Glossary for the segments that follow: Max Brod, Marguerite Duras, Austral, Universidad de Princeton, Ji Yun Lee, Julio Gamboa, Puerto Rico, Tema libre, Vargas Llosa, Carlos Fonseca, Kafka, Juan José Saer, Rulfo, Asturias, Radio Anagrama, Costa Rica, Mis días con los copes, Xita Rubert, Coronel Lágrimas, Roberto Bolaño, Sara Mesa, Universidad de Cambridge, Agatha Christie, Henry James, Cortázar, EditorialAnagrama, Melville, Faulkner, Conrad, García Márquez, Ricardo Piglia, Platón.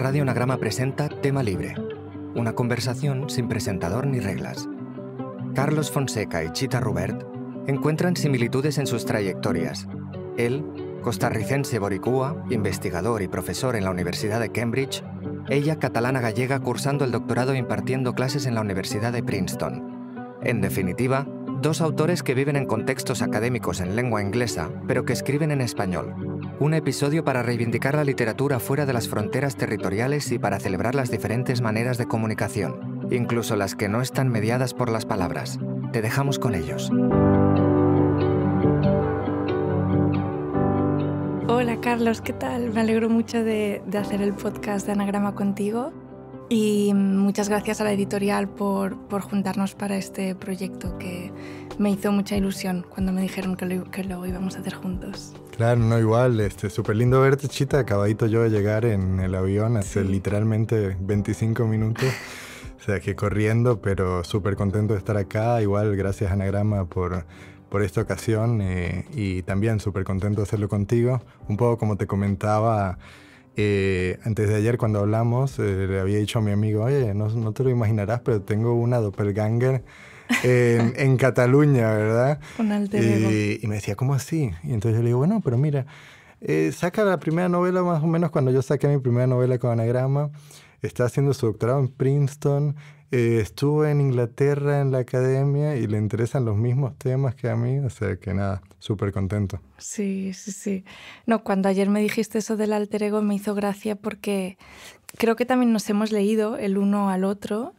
Radio Anagrama presenta Tema Libre, una conversación sin presentador ni reglas. Carlos Fonseca y Xita Rubert encuentran similitudes en sus trayectorias. Él, costarricense boricúa, investigador y profesor en la Universidad de Cambridge, ella, catalana gallega, cursando el doctorado e impartiendo clases en la Universidad de Princeton. En definitiva, dos autores que viven en contextos académicos en lengua inglesa, pero que escriben en español. Un episodio para reivindicar la literatura fuera de las fronteras territoriales y para celebrar las diferentes maneras de comunicación, incluso las que no están mediadas por las palabras. Te dejamos con ellos. Hola Carlos, ¿qué tal? Me alegro mucho de hacer el podcast de Anagrama contigo y muchas gracias a la editorial por juntarnos para este proyecto que me hizo mucha ilusión cuando me dijeron que lo íbamos a hacer juntos. Claro, no, igual, súper lindo verte, Xita. Acabadito yo de llegar en el avión hace literalmente 25 minutos. O sea, que corriendo, pero súper contento de estar acá. Igual, gracias Anagrama por esta ocasión y también súper contento de hacerlo contigo. Un poco como te comentaba antes de ayer cuando hablamos, le había dicho a mi amigo, oye, no te lo imaginarás, pero tengo una doppelganger en Cataluña, ¿verdad? Un alter ego. Y me decía, ¿cómo así? Y entonces yo le digo, bueno, pero mira, saca la primera novela más o menos cuando yo saqué mi primera novela con Anagrama. Está haciendo su doctorado en Princeton. Estuvo en Inglaterra en la academia y le interesan los mismos temas que a mí, o sea que nada, súper contento. Sí. No, cuando ayer me dijiste eso del alter ego me hizo gracia porque creo que también nos hemos leído el uno al otro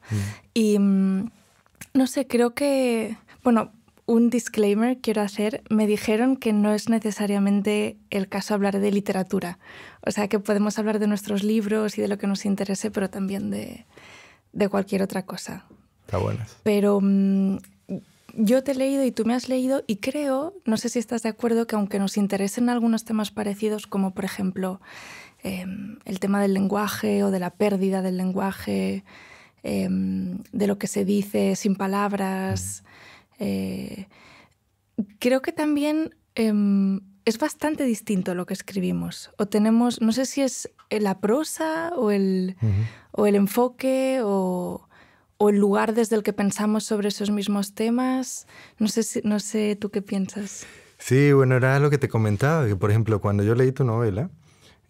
y no sé, creo que... Bueno, un disclaimer quiero hacer. Me dijeron que no es necesariamente el caso hablar de literatura. O sea que podemos hablar de nuestros libros y de lo que nos interese, pero también de cualquier otra cosa. Está buenas. Pero yo te he leído y tú me has leído y creo, no sé si estás de acuerdo, que aunque nos interesen algunos temas parecidos, como por ejemplo el tema del lenguaje o de la pérdida del lenguaje, de lo que se dice sin palabras, creo que también es bastante distinto lo que escribimos. O tenemos, no sé si es la prosa o el enfoque o el lugar desde el que pensamos sobre esos mismos temas. No sé tú qué piensas. Sí, bueno, era lo que te comentaba, que por ejemplo cuando yo leí tu novela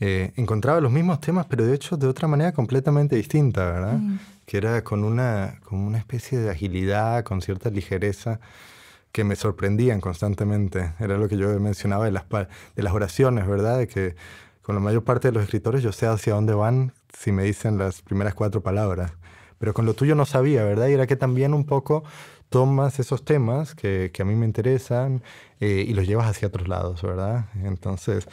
encontraba los mismos temas, pero de hecho de otra manera completamente distinta, ¿verdad? Que era con una especie de agilidad, con cierta ligereza, que me sorprendían constantemente. Era lo que yo mencionaba de las oraciones, ¿verdad? De que con la mayor parte de los escritores yo sé hacia dónde van si me dicen las primeras cuatro palabras. Pero con lo tuyo no sabía, ¿verdad? Y era que también un poco tomas esos temas que a mí me interesan y los llevas hacia otros lados, ¿verdad? Entonces...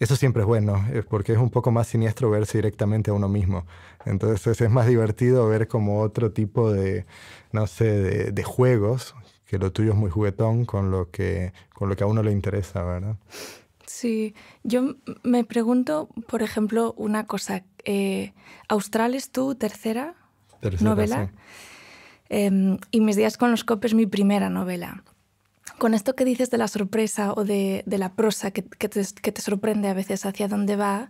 Eso siempre es bueno, porque es un poco más siniestro verse directamente a uno mismo. Entonces es más divertido ver como otro tipo de, no sé, de juegos, que lo tuyo es muy juguetón con lo que a uno le interesa, ¿verdad? Sí. Yo me pregunto, por ejemplo, una cosa. ¿Austral es tu tercera novela? Sí. Y Mis días con los copes es mi primera novela. Con esto que dices de la sorpresa o de la prosa que te sorprende a veces hacia dónde va,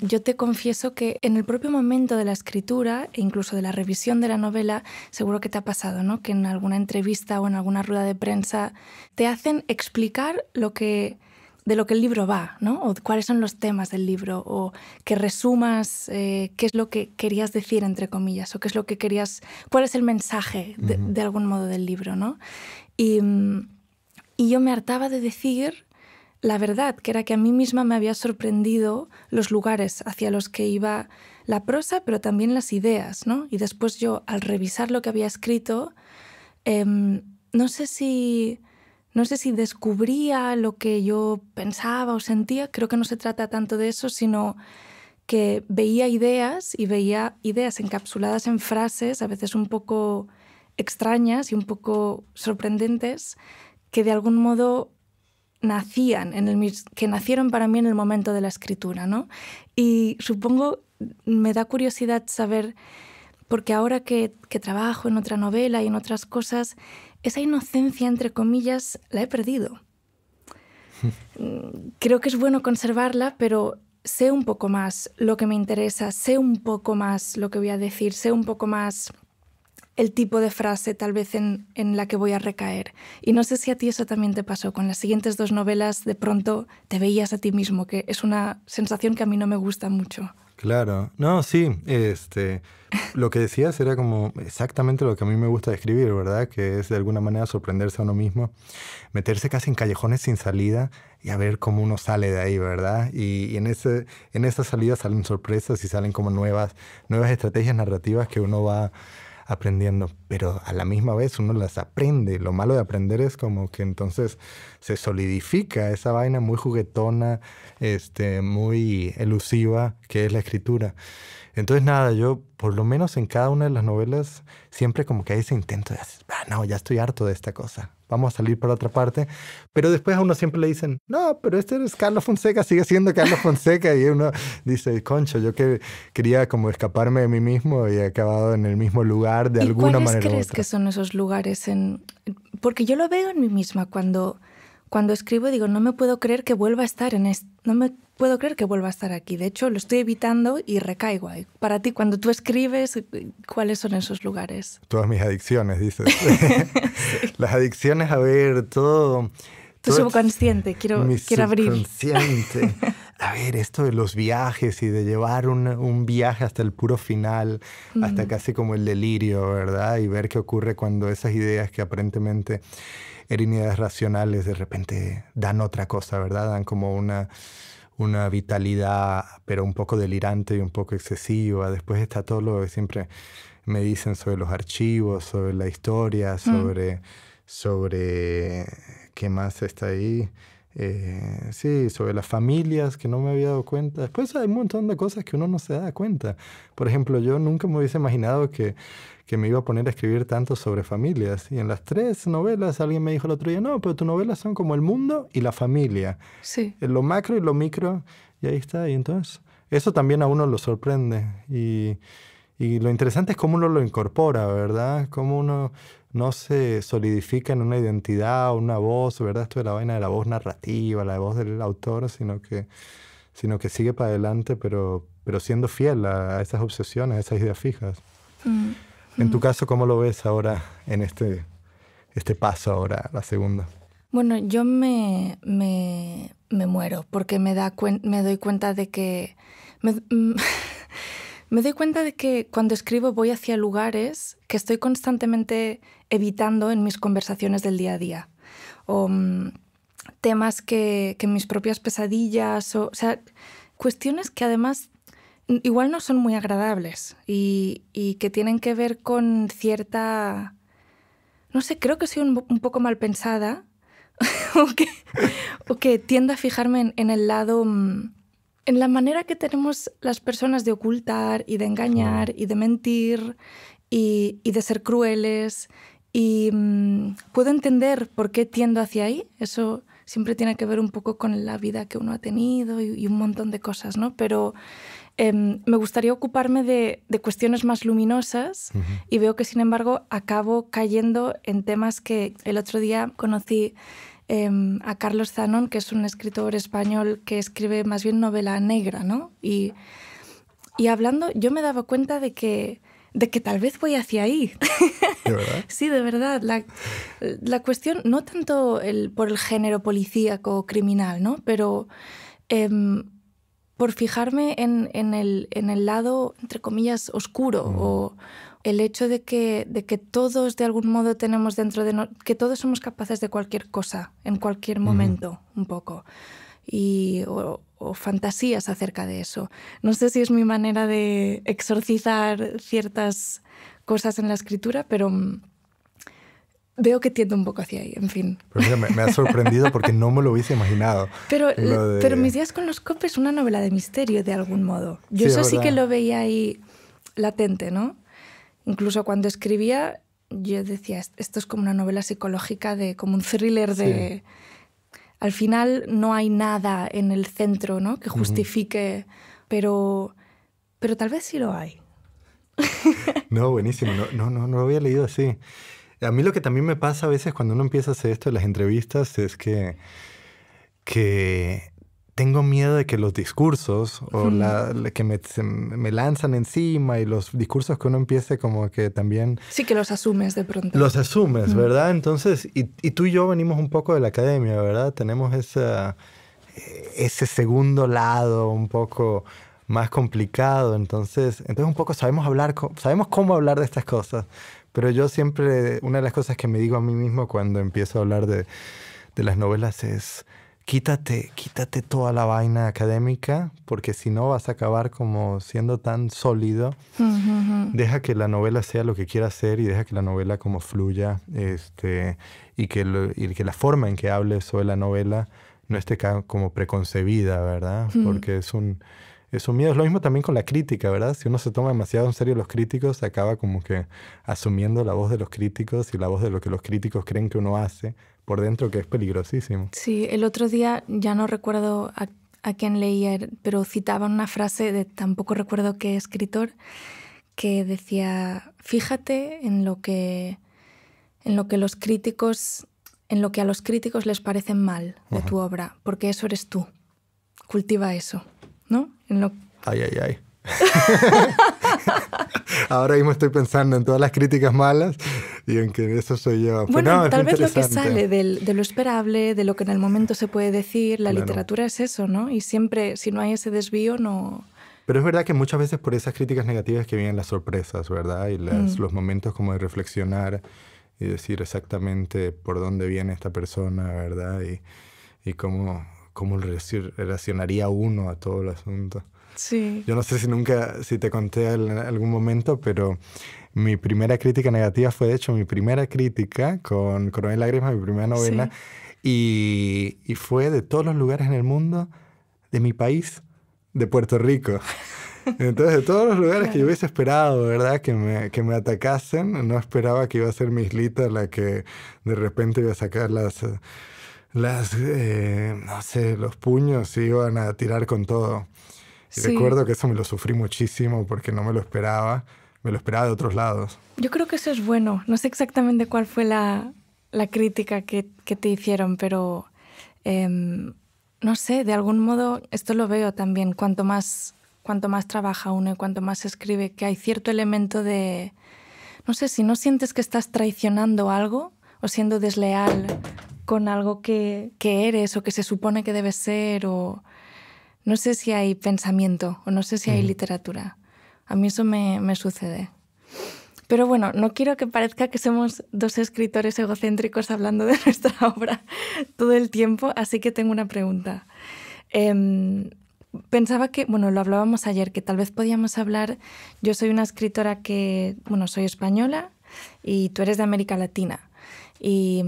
yo te confieso que en el propio momento de la escritura e incluso de la revisión de la novela, seguro que te ha pasado, ¿no? Que en alguna entrevista o en alguna rueda de prensa te hacen explicar de lo que el libro va, ¿no? O cuáles son los temas del libro, o que resumas qué es lo que querías decir, entre comillas, o qué es lo que querías, cuál es el mensaje de algún modo del libro, ¿no? Y yo me hartaba de decir la verdad, que era que a mí misma me había sorprendido los lugares hacia los que iba la prosa, pero también las ideas, ¿no? Y después yo, al revisar lo que había escrito, no sé si descubría lo que yo pensaba o sentía. Creo que no se trata tanto de eso, sino que veía ideas encapsuladas en frases, a veces un poco extrañas y un poco sorprendentes, que de algún modo nacieron para mí en el momento de la escritura, ¿no? Y supongo, me da curiosidad saber, porque ahora que trabajo en otra novela y en otras cosas, esa inocencia, entre comillas, la he perdido. Creo que es bueno conservarla, pero sé un poco más lo que me interesa, sé un poco más lo que voy a decir, sé un poco más el tipo de frase tal vez en la que voy a recaer. Y no sé si a ti eso también te pasó. Con las siguientes dos novelas de pronto te veías a ti mismo, que es una sensación que a mí no me gusta mucho. Claro. No, sí. Lo que decías era como exactamente lo que a mí me gusta describir, ¿verdad? Que es de alguna manera sorprenderse a uno mismo, meterse casi en callejones sin salida y a ver cómo uno sale de ahí, ¿verdad? Y en esa salida salen sorpresas y salen como nuevas estrategias narrativas que uno va aprendiendo, pero a la misma vez uno las aprende. Lo malo de aprender es como que entonces se solidifica esa vaina muy juguetona, muy elusiva que es la escritura. Entonces nada, yo por lo menos en cada una de las novelas siempre como que hay ese intento de hacer, no, ya estoy harto de esta cosa, vamos a salir para otra parte, pero después a uno siempre le dicen, no, pero este es Carlos Fonseca, sigue siendo Carlos Fonseca, y uno dice, concho, yo que quería como escaparme de mí mismo y he acabado en el mismo lugar de alguna manera u otra. ¿Y cuáles crees que son esos lugares? Porque yo lo veo en mí misma cuando escribo, digo, no me puedo creer que vuelva a estar no me puedo creer que vuelva a estar aquí. De hecho, lo estoy evitando y recaigo ahí. Para ti, cuando tú escribes, ¿cuáles son esos lugares? Todas mis adicciones, dices. Sí. Las adicciones, a ver, todo... Tu subconsciente, quiero abrir. Mi subconsciente. A ver, esto de los viajes y de llevar un viaje hasta el puro final, hasta casi como el delirio, ¿verdad? Y ver qué ocurre cuando esas ideas que aparentemente eran ideas racionales de repente dan otra cosa, ¿verdad? Dan como una vitalidad, pero un poco delirante y un poco excesiva. Después está todo lo que siempre me dicen sobre los archivos, sobre la historia, sobre qué más está ahí. Sí, sobre las familias que no me había dado cuenta. Después hay un montón de cosas que uno no se da cuenta. Por ejemplo, yo nunca me hubiese imaginado que me iba a poner a escribir tanto sobre familias. Y en las tres novelas alguien me dijo el otro día, no, pero tus novelas son como el mundo y la familia. Sí. Lo macro y lo micro. Y ahí está. Y entonces eso también a uno lo sorprende. Y lo interesante es cómo uno lo incorpora, ¿verdad? Cómo uno no se solidifica en una identidad o una voz, ¿verdad? Esto de la vaina de la voz narrativa, la voz del autor, sino que sigue para adelante, pero siendo fiel a esas obsesiones, a esas ideas fijas. En tu caso, ¿cómo lo ves ahora en este paso ahora, la segunda? Bueno, yo me muero porque me doy cuenta de que... Me doy cuenta de que cuando escribo voy hacia lugares que estoy constantemente evitando en mis conversaciones del día a día. O temas que mis propias pesadillas, o sea, cuestiones que además igual no son muy agradables y que tienen que ver con cierta... No sé, creo que soy un poco mal pensada o que tiendo a fijarme en el lado... En la manera que tenemos las personas de ocultar y de engañar y de mentir y de ser crueles. Y puedo entender por qué tiendo hacia ahí. Eso siempre tiene que ver un poco con la vida que uno ha tenido y un montón de cosas, ¿no? Pero me gustaría ocuparme de cuestiones más luminosas y veo que, sin embargo, acabo cayendo en temas que el otro día conocí... a Carlos Zanón, que es un escritor español que escribe más bien novela negra, ¿no? Y hablando, yo me daba cuenta de que tal vez voy hacia ahí. ¿De verdad? Sí, de verdad. La cuestión, no tanto por el género policíaco o criminal, ¿no? Pero por fijarme en el lado, entre comillas, oscuro o... El hecho de que todos de algún modo tenemos dentro de nosotros, que todos somos capaces de cualquier cosa, en cualquier momento, un poco. O fantasías acerca de eso. No sé si es mi manera de exorcizar ciertas cosas en la escritura, pero veo que tiendo un poco hacia ahí, en fin. Pero mira, me ha sorprendido porque no me lo hubiese imaginado. Pero Mis días con los copes es una novela de misterio, de algún modo. Yo eso sí que lo veía ahí latente, ¿no? Incluso cuando escribía, yo decía, esto es como una novela psicológica, como un thriller de... Sí. Al final no hay nada en el centro, ¿no?, que justifique, pero tal vez sí lo hay. No, buenísimo. No lo había leído así. A mí lo que también me pasa a veces cuando uno empieza a hacer esto en las entrevistas es que tengo miedo de que los discursos o que me lanzan encima y los discursos que uno empiece como que también... Sí, que los asumes de pronto. Los asumes, ¿verdad? Entonces, y tú y yo venimos un poco de la academia, ¿verdad? Tenemos ese segundo lado un poco más complicado. Entonces un poco sabemos hablar, sabemos cómo hablar de estas cosas. Pero yo siempre, una de las cosas que me digo a mí mismo cuando empiezo a hablar de las novelas es... Quítate toda la vaina académica, porque si no vas a acabar como siendo tan sólido. Deja que la novela sea lo que quiera ser y deja que la novela como fluya, y que la forma en que hables sobre la novela no esté como preconcebida, ¿verdad? Porque es un miedo. Es lo mismo también con la crítica, ¿verdad? Si uno se toma demasiado en serio los críticos, acaba como que asumiendo la voz de los críticos y la voz de lo que los críticos creen que uno hace por dentro, que es peligrosísimo. Sí, el otro día, ya no recuerdo a quién leía, pero citaban una frase de tampoco recuerdo qué escritor, que decía, fíjate en lo que los críticos, en lo que a los críticos les parece mal de tu obra, porque eso eres tú. Cultiva eso, ¿no? Ay, ay, ay. Ahora mismo estoy pensando en todas las críticas malas y en que eso soy yo. Bueno, no, tal vez lo que sale de lo esperable, de lo que en el momento se puede decir, la literatura es eso, ¿no? Y siempre, si no hay ese desvío, no... Pero es verdad que muchas veces por esas críticas negativas que vienen las sorpresas, ¿verdad? Y los momentos como de reflexionar y decir exactamente por dónde viene esta persona, ¿verdad? Y cómo relacionaría uno a todo el asunto. Sí. Yo no sé si te conté en algún momento, pero mi primera crítica negativa fue, de hecho, mi primera crítica con Coronel Lágrimas, mi primera novela, sí. y fue de todos los lugares en el mundo, de mi país, de Puerto Rico. Entonces, de todos los lugares que yo hubiese esperado, ¿verdad?, que me atacasen, no esperaba que iba a ser mi islita la que de repente iba a sacar no sé, los puños y iban a tirar con todo. Y sí. Recuerdo que eso me lo sufrí muchísimo porque no me lo esperaba. Me lo esperaba de otros lados. Yo creo que eso es bueno. No sé exactamente cuál fue la crítica que te hicieron, pero no sé, de algún modo esto lo veo también. Cuanto más trabaja uno y cuanto más escribe, que hay cierto elemento de... No sé, si no sientes que estás traicionando algo o siendo desleal con algo que eres o que se supone que debes ser o... No sé si hay pensamiento o no sé si hay literatura. A mí eso me sucede. Pero bueno, no quiero que parezca que somos dos escritores egocéntricos hablando de nuestra obra todo el tiempo, así que tengo una pregunta. Pensaba que, bueno, lo hablábamos ayer, que tal vez podíamos hablar... Yo soy una escritora que, bueno, soy española y tú eres de América Latina. Y...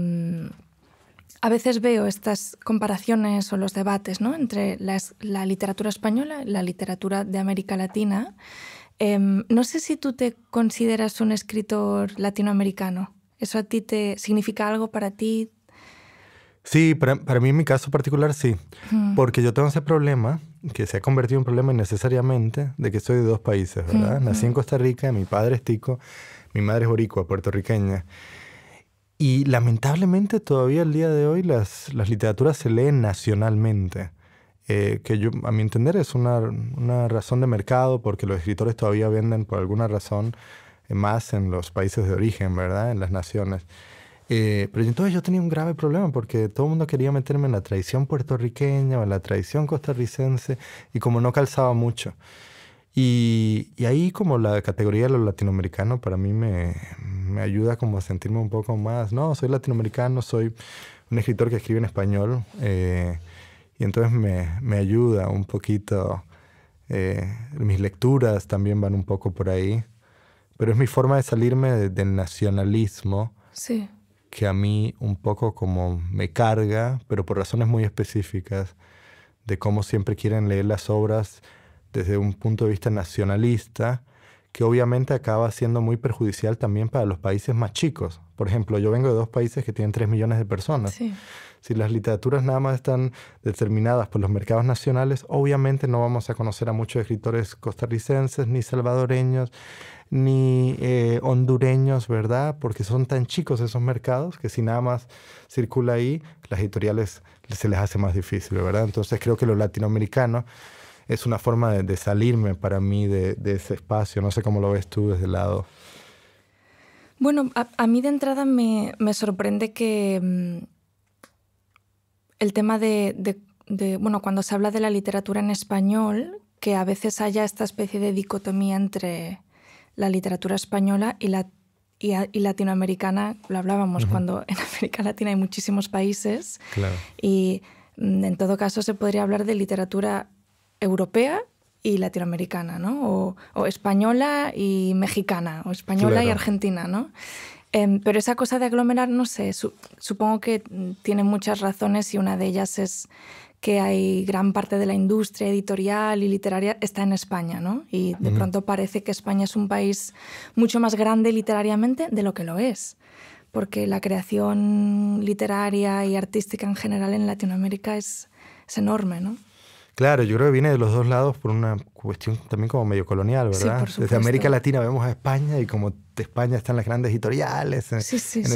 A veces veo estas comparaciones o los debates, ¿no?, entre la literatura española y la literatura de América Latina. No sé si tú te consideras un escritor latinoamericano. ¿Eso a ti te significa algo para ti? Sí, para mí en mi caso particular sí. Porque yo tengo ese problema, que se ha convertido en un problema innecesariamente, de que soy de dos países, ¿verdad? Nací en Costa Rica, mi padre es tico, mi madre es boricua, puertorriqueña. Y lamentablemente todavía al día de hoy las literaturas se leen nacionalmente, que yo, a mi entender es una razón de mercado porque los escritores todavía venden por alguna razón más en los países de origen, ¿verdad?, en las naciones. Pero entonces yo tenía un grave problema porque todo el mundo quería meterme en la tradición puertorriqueña o en la tradición costarricense y como no calzaba mucho. Y ahí como la categoría de lo latinoamericano para mí me ayuda como a sentirme un poco más, no, soy latinoamericano, soy un escritor que escribe en español, y entonces me ayuda un poquito, mis lecturas también van un poco por ahí, pero es mi forma de salirme del nacionalismo, sí, que a mí un poco como me carga, pero por razones muy específicas, de cómo siempre quieren leer las obras desde un punto de vista nacionalista, que obviamente acaba siendo muy perjudicial también para los países más chicos, Por ejemplo, yo vengo de dos países que tienen 3 millones de personas. Sí. Si las literaturas nada más están determinadas por los mercados nacionales, obviamente no vamos a conocer a muchos escritores costarricenses, ni salvadoreños, ni hondureños, ¿verdad? Porque son tan chicos esos mercados que si nada más circula ahí, las editoriales se les hace más difícil, ¿verdad? Entonces creo que lo latinoamericano es una forma de salirme para mí de ese espacio. No sé cómo lo ves tú desde el lado... Bueno, a mí de entrada me sorprende que el tema bueno, cuando se habla de la literatura en español, que a veces haya esta especie de dicotomía entre la literatura española y latinoamericana. Lo hablábamos cuando en América Latina hay muchísimos países. Claro. Y en todo caso se podría hablar de literatura europea y latinoamericana, ¿no? O española y mexicana, o española y argentina, ¿no? Pero esa cosa de aglomerar, no sé, supongo que tiene muchas razones, y una de ellas es que hay gran parte de la industria editorial y literaria está en España, ¿no? Y de pronto parece que España es un país mucho más grande literariamente de lo que lo es, porque la creación literaria y artística en general en Latinoamérica es enorme, ¿no? Claro, yo creo que viene de los dos lados por una cuestión también como medio colonial, ¿verdad? Sí, por supuesto. Desde América Latina vemos a España, y como de España están las grandes editoriales, en el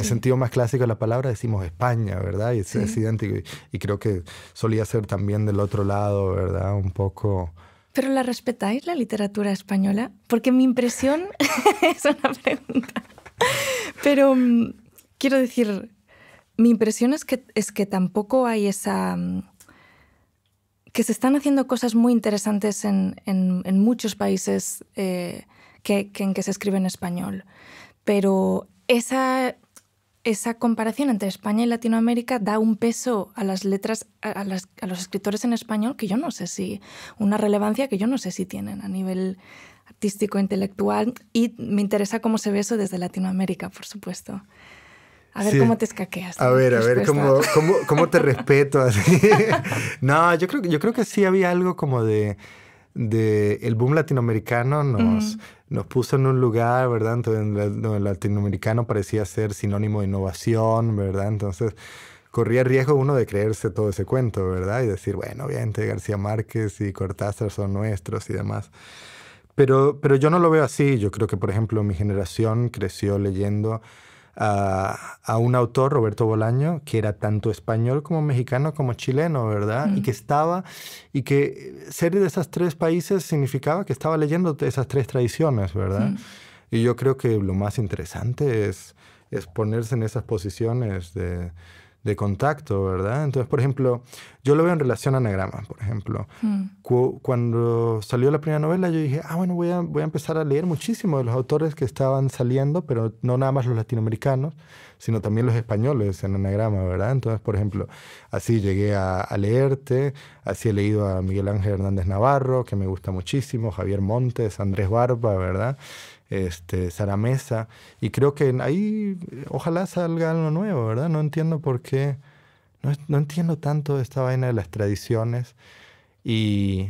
sentido más clásico de la palabra decimos España, ¿verdad? Y es idéntico. Y creo que solía ser también del otro lado, ¿verdad? Un poco... ¿Pero la respetáis, la literatura española? Porque mi impresión es una pregunta. Pero quiero decir, mi impresión es que tampoco hay esa... que se están haciendo cosas muy interesantes en muchos países en que se escribe en español. Pero esa comparación entre España y Latinoamérica da un peso a las letras, a los escritores en español, que yo no sé si... una relevancia que yo no sé si tienen a nivel artístico, intelectual. Y me interesa cómo se ve eso desde Latinoamérica, por supuesto. A ver cómo te escaqueas. A ver cómo te respeto así. No, yo creo que sí había algo como de el boom latinoamericano nos puso en un lugar, ¿verdad? Entonces, donde el latinoamericano parecía ser sinónimo de innovación, ¿verdad? Entonces corría el riesgo uno de creerse todo ese cuento, ¿verdad? Y decir, bueno, obviamente García Márquez y Cortázar son nuestros y demás. Pero yo no lo veo así. Yo creo que, por ejemplo, mi generación creció leyendo a un autor, Roberto Bolaño, que era tanto español como mexicano como chileno, ¿verdad? Y que estaba... y que ser de esos tres países significaba que estaba leyendo esas tres tradiciones, ¿verdad? Y yo creo que lo más interesante es ponerse en esas posiciones de contacto, ¿verdad? Entonces, por ejemplo, yo lo veo en relación a Anagrama, por ejemplo. Cuando salió la primera novela, yo dije, bueno, voy a empezar a leer muchísimo de los autores que estaban saliendo, pero no nada más los latinoamericanos, sino también los españoles en Anagrama, ¿verdad? Entonces, por ejemplo, así llegué a leerte, así he leído a Miguel Ángel Hernández Navarro, que me gusta muchísimo, Javier Montes, Andrés Barba, ¿verdad? Sara Mesa, y creo que ahí ojalá salga algo nuevo, ¿verdad? No entiendo por qué, no entiendo tanto esta vaina de las tradiciones, y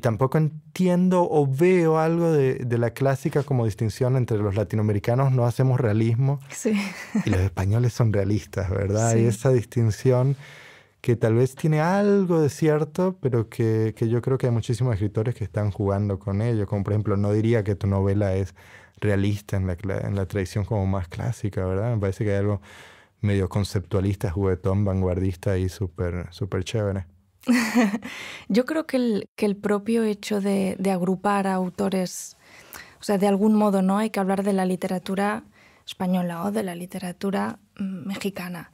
tampoco entiendo o veo algo de la clásica como distinción entre los latinoamericanos no hacemos realismo y los españoles son realistas, ¿verdad? Y esa distinción que tal vez tiene algo de cierto, pero que yo creo que hay muchísimos escritores que están jugando con ello. Como por ejemplo, no diría que tu novela es realista en la tradición como más clásica, ¿verdad? Me parece que hay algo medio conceptualista, juguetón, vanguardista y súper chévere. Yo creo que el propio hecho de agrupar a autores, o sea, de algún modo, ¿no? Hay que hablar de la literatura española o de la literatura mexicana.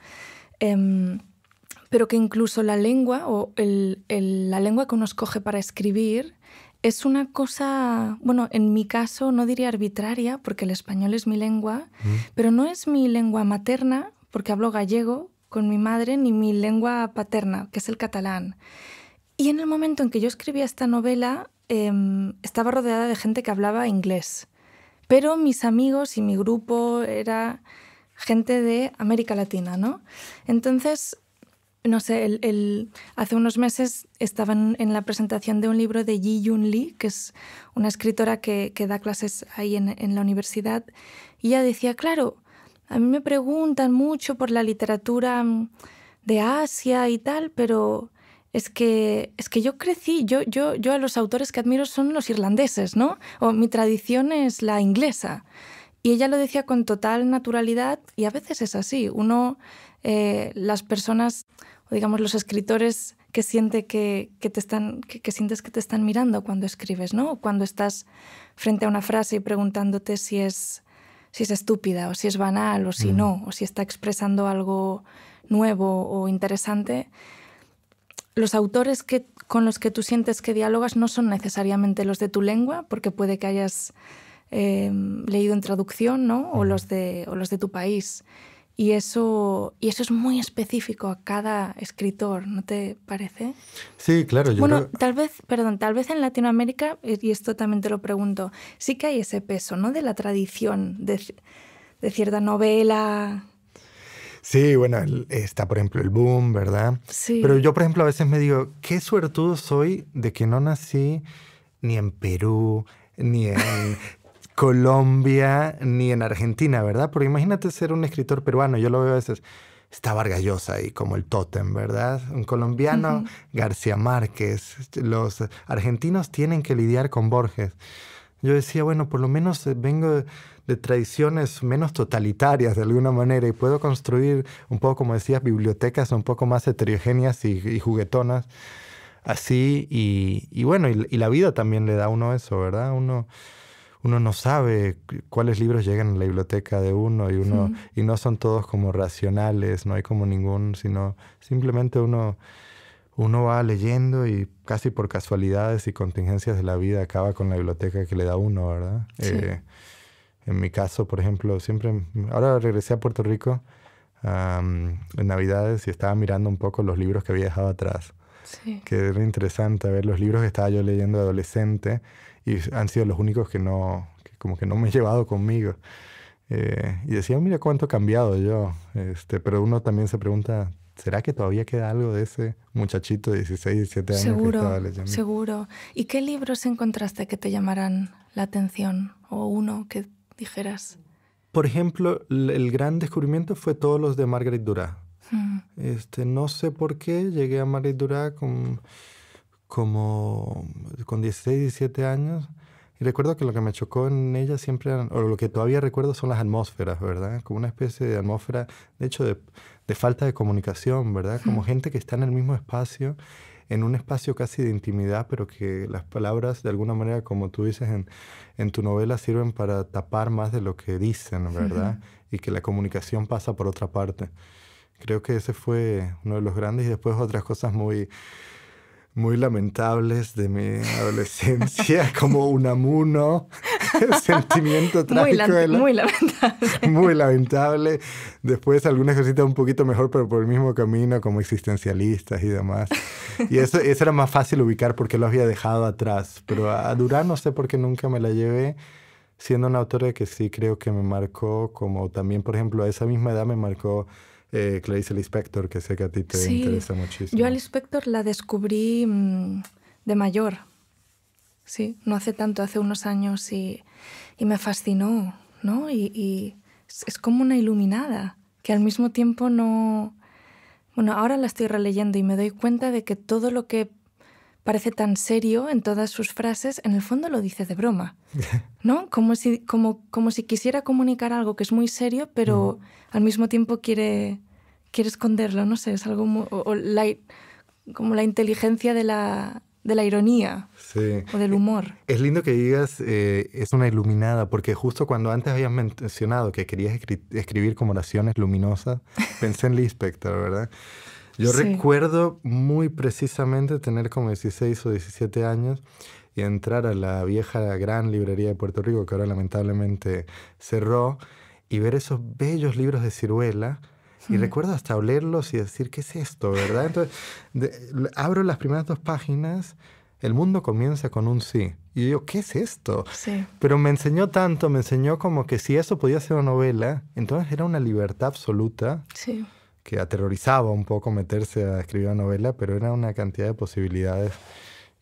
Pero que incluso la lengua, o la lengua que uno escoge para escribir, es una cosa, bueno, en mi caso no diría arbitraria, porque el español es mi lengua, pero no es mi lengua materna, porque hablo gallego con mi madre, ni mi lengua paterna, que es el catalán. Y en el momento en que yo escribía esta novela, estaba rodeada de gente que hablaba inglés, pero mis amigos y mi grupo era gente de América Latina, ¿no? Entonces... No sé, hace unos meses estaba en la presentación de un libro de Ji Yun Lee, que es una escritora que da clases ahí en la universidad, y ella decía, claro, A mí me preguntan mucho por la literatura de Asia y tal, pero es que yo crecí, yo a los autores que admiro son los irlandeses, ¿no? O mi tradición es la inglesa. Y ella lo decía con total naturalidad y a veces es así. Uno, las personas, o digamos los escritores que siente que te están, que sientes que te están mirando cuando escribes, ¿no? O cuando estás frente a una frase y preguntándote si es estúpida o si es banal o si no, o si está expresando algo nuevo o interesante. Los autores con los que tú sientes que dialogas no son necesariamente los de tu lengua, porque puede que hayas leído en traducción, ¿no? o los de tu país. Y eso es muy específico a cada escritor, ¿no te parece? Sí, claro. Yo creo... tal vez en Latinoamérica, y esto también te lo pregunto, sí que hay ese peso, ¿no? De la tradición, de cierta novela. Sí, bueno, está por ejemplo el boom, ¿verdad? Sí. Pero yo por ejemplo a veces me digo, qué suertudo soy de que no nací ni en Perú, ni en Colombia, ni en Argentina, ¿verdad? Porque imagínate ser un escritor peruano, yo lo veo a veces, está Vargas Llosa ahí como el tótem, ¿verdad? Un colombiano, García Márquez, los argentinos tienen que lidiar con Borges. Yo decía, bueno, por lo menos vengo de tradiciones menos totalitarias de alguna manera y puedo construir un poco, como decías, bibliotecas un poco más heterogéneas y juguetonas. Así, y bueno, y la vida también le da a uno eso, ¿verdad? Uno no sabe cuáles libros llegan a la biblioteca de uno, y no son todos como racionales, no hay como ningún, sino simplemente uno va leyendo y casi por casualidades y contingencias de la vida acaba con la biblioteca que le da a uno, ¿verdad? Sí. En mi caso, por ejemplo, ahora regresé a Puerto Rico en Navidades y estaba mirando un poco los libros que había dejado atrás. Sí. Que era interesante ver los libros que estaba yo leyendo de adolescente y han sido los únicos que como que no me he llevado conmigo. Y decía, mira cuánto he cambiado yo. Pero uno también se pregunta, ¿será que todavía queda algo de ese muchachito de 16, 17 años que estaba leyendo? Seguro. ¿Y qué libros encontraste que te llamaran la atención? O uno que dijeras. Por ejemplo, el gran descubrimiento fue todos los de Marguerite Duras. No sé por qué llegué a Marguerite Duras con 16, 17 años. Y recuerdo que lo que me chocó en ella siempre, o lo que todavía recuerdo, son las atmósferas, ¿verdad? Como una especie de atmósfera, de hecho, de falta de comunicación, ¿verdad? Como gente que está en el mismo espacio, en un espacio casi de intimidad, pero que las palabras, de alguna manera, como tú dices en tu novela, sirven para tapar más de lo que dicen, ¿verdad? Y que la comunicación pasa por otra parte. Creo que ese fue uno de los grandes. Y después otras cosas muy, muy lamentables de mi adolescencia, como Unamuno, el sentimiento trágico. Muy lamentable. Muy lamentable. Después algunas cositas un poquito mejor, pero por el mismo camino, como existencialistas y demás. Y eso era más fácil ubicar porque lo había dejado atrás. Pero a Duras no sé por qué nunca me la llevé, siendo una autora que sí creo que me marcó, como también, por ejemplo, a esa misma edad me marcó Clarice Lispector, que sé que a ti te interesa muchísimo. Yo a Lispector la descubrí de mayor, sí, no hace tanto, hace unos años, y me fascinó, ¿no? Y es como una iluminada, que al mismo tiempo no... Bueno, ahora la estoy releyendo y me doy cuenta de que todo lo que parece tan serio en todas sus frases, en el fondo lo dice de broma, ¿no? Como si quisiera comunicar algo que es muy serio, pero al mismo tiempo quiere esconderlo, no sé, es algo muy, como la inteligencia de la ironía, sí, o del humor. Es lindo que digas, es una iluminada, porque justo cuando antes habías mencionado que querías escribir como oraciones luminosas, pensé en Lispector, ¿verdad? Yo recuerdo muy precisamente tener como 16 o 17 años y entrar a la vieja gran librería de Puerto Rico, que ahora lamentablemente cerró, y ver esos bellos libros de ciruela. Y recuerdo hasta olerlos y decir, ¿qué es esto, verdad? Entonces, abro las primeras dos páginas, el mundo comienza con un sí. Y yo, ¿qué es esto? Sí. Pero me enseñó tanto, me enseñó como que si eso podía ser una novela, entonces era una libertad absoluta. Sí. Que aterrorizaba un poco meterse a escribir una novela, pero era una cantidad de posibilidades.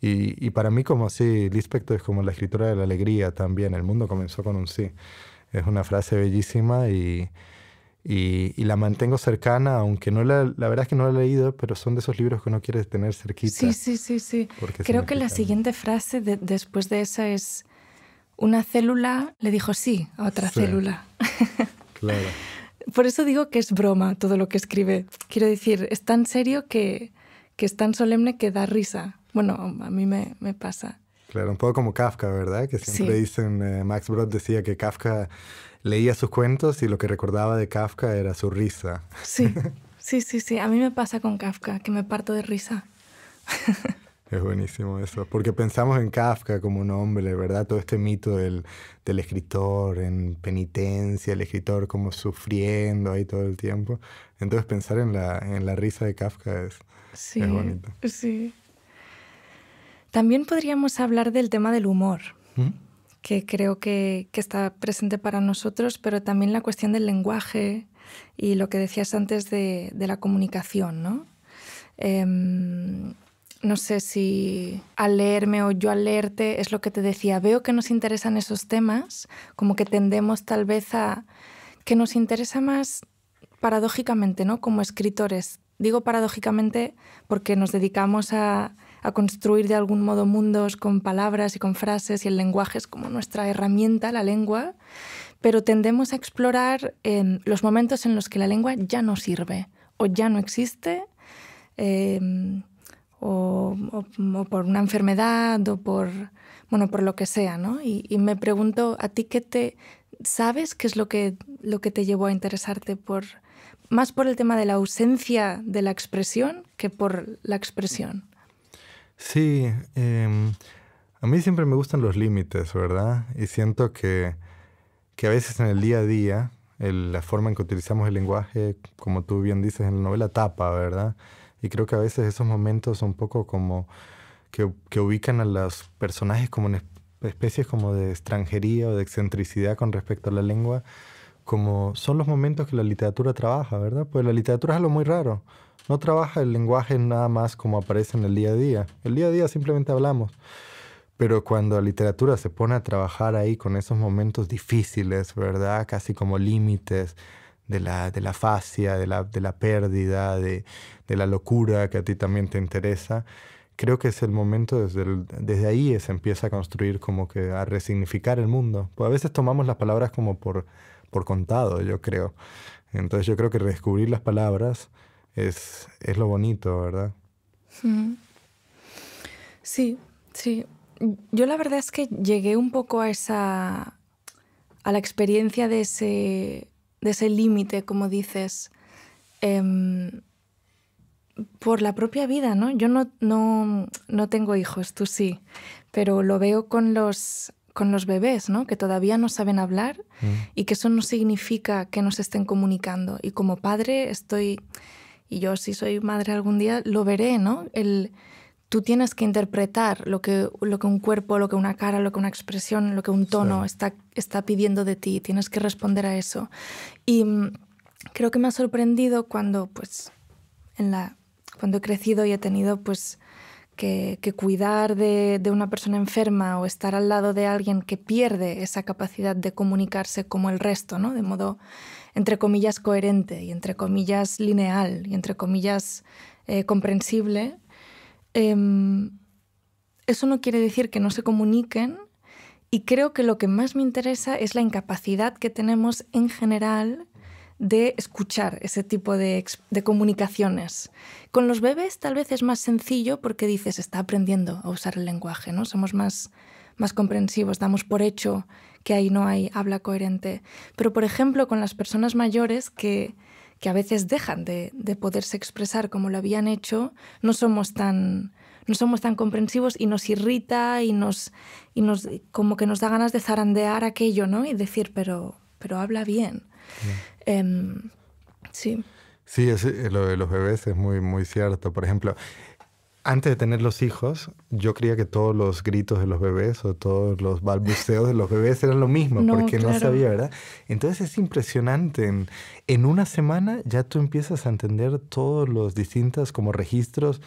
Y para mí, como sí, Lispector es como la escritora de la alegría también. El mundo comenzó con un sí. Es una frase bellísima y la mantengo cercana, aunque no la verdad es que no la he leído, pero son de esos libros que uno quiere tener cerquita. Sí, sí, sí, sí. Creo que la siguiente frase después de esa es: una célula le dijo sí a otra célula. Claro. Por eso digo que es broma todo lo que escribe. Quiero decir, es tan serio que es tan solemne que da risa. Bueno, a mí me pasa. Claro, un poco como Kafka, ¿verdad? Que siempre dicen, Max Brod decía que Kafka leía sus cuentos y lo que recordaba de Kafka era su risa. Sí, sí, sí, sí. A mí me pasa con Kafka, que me parto de risa. Es buenísimo eso, porque pensamos en Kafka como un hombre, ¿verdad? Todo este mito del escritor en penitencia, el escritor como sufriendo ahí todo el tiempo. Entonces pensar en la risa de Kafka es bonito. Sí. También podríamos hablar del tema del humor, que creo que está presente para nosotros, pero también la cuestión del lenguaje y lo que decías antes de la comunicación, ¿no? No sé si al leerme o yo al leerte es lo que te decía. Veo que nos interesan esos temas, como que tendemos tal vez a... que nos interesa más paradójicamente, ¿no? Como escritores. Digo paradójicamente porque nos dedicamos a construir de algún modo mundos con palabras y con frases, y el lenguaje es como nuestra herramienta, la lengua, pero tendemos a explorar los momentos en los que la lengua ya no sirve o ya no existe, o por una enfermedad o por lo que sea, ¿no? Y me pregunto, ¿a ti sabes qué es lo que te llevó a interesarte más por el tema de la ausencia de la expresión que por la expresión? Sí, a mí siempre me gustan los límites, ¿verdad? Y siento que a veces en el día a día, la forma en que utilizamos el lenguaje, como tú bien dices, en la novela tapa, ¿verdad? Y creo que a veces esos momentos son un poco como que ubican a los personajes como en especies como de extranjería o de excentricidad con respecto a la lengua, como son los momentos que la literatura trabaja, ¿verdad? Pues la literatura es algo muy raro. No trabaja el lenguaje nada más como aparece en el día a día. El día a día simplemente hablamos. Pero cuando la literatura se pone a trabajar ahí con esos momentos difíciles, ¿verdad? Casi como límites de la fascia, de la pérdida, de la locura que a ti también te interesa. Creo que es el momento, desde ahí se empieza a construir, como que a resignificar el mundo. Pues a veces tomamos las palabras como por contado, yo creo. Entonces yo creo que redescubrir las palabras es lo bonito, ¿verdad? Sí, sí. Yo la verdad es que llegué un poco a la experiencia de ese límite, como dices, por la propia vida, ¿no? Yo no tengo hijos, tú sí, pero lo veo con los bebés, ¿no? Que todavía no saben hablar y que eso no significa que no se estén comunicando. Y como padre y yo, si soy madre algún día, lo veré, ¿no? Tú tienes que interpretar lo que un cuerpo, lo que una cara, lo que una expresión, lo que un tono está pidiendo de ti. Tienes que responder a eso. Y creo que me ha sorprendido cuando he crecido y he tenido que cuidar de una persona enferma o estar al lado de alguien que pierde esa capacidad de comunicarse como el resto, ¿no? De modo, entre comillas, coherente y entre comillas lineal y entre comillas comprensible. Eso no quiere decir que no se comuniquen, y creo que lo que más me interesa es la incapacidad que tenemos en general de escuchar ese tipo de comunicaciones. Con los bebés tal vez es más sencillo porque dices, está aprendiendo a usar el lenguaje, ¿no? Somos más comprensivos, damos por hecho que ahí no hay habla coherente. Pero, por ejemplo, con las personas mayores que a veces dejan de poderse expresar como lo habían hecho, no somos tan comprensivos, y nos irrita y nos como que nos da ganas de zarandear aquello, ¿no? Y decir, pero habla bien. Sí. Sí, lo de los bebés es muy, muy cierto. Por ejemplo, antes de tener los hijos, yo creía que todos los gritos de los bebés o todos los balbuceos de los bebés eran lo mismo, porque no sabía, ¿verdad? Entonces es impresionante. En una semana ya tú empiezas a entender todos los distintos como registros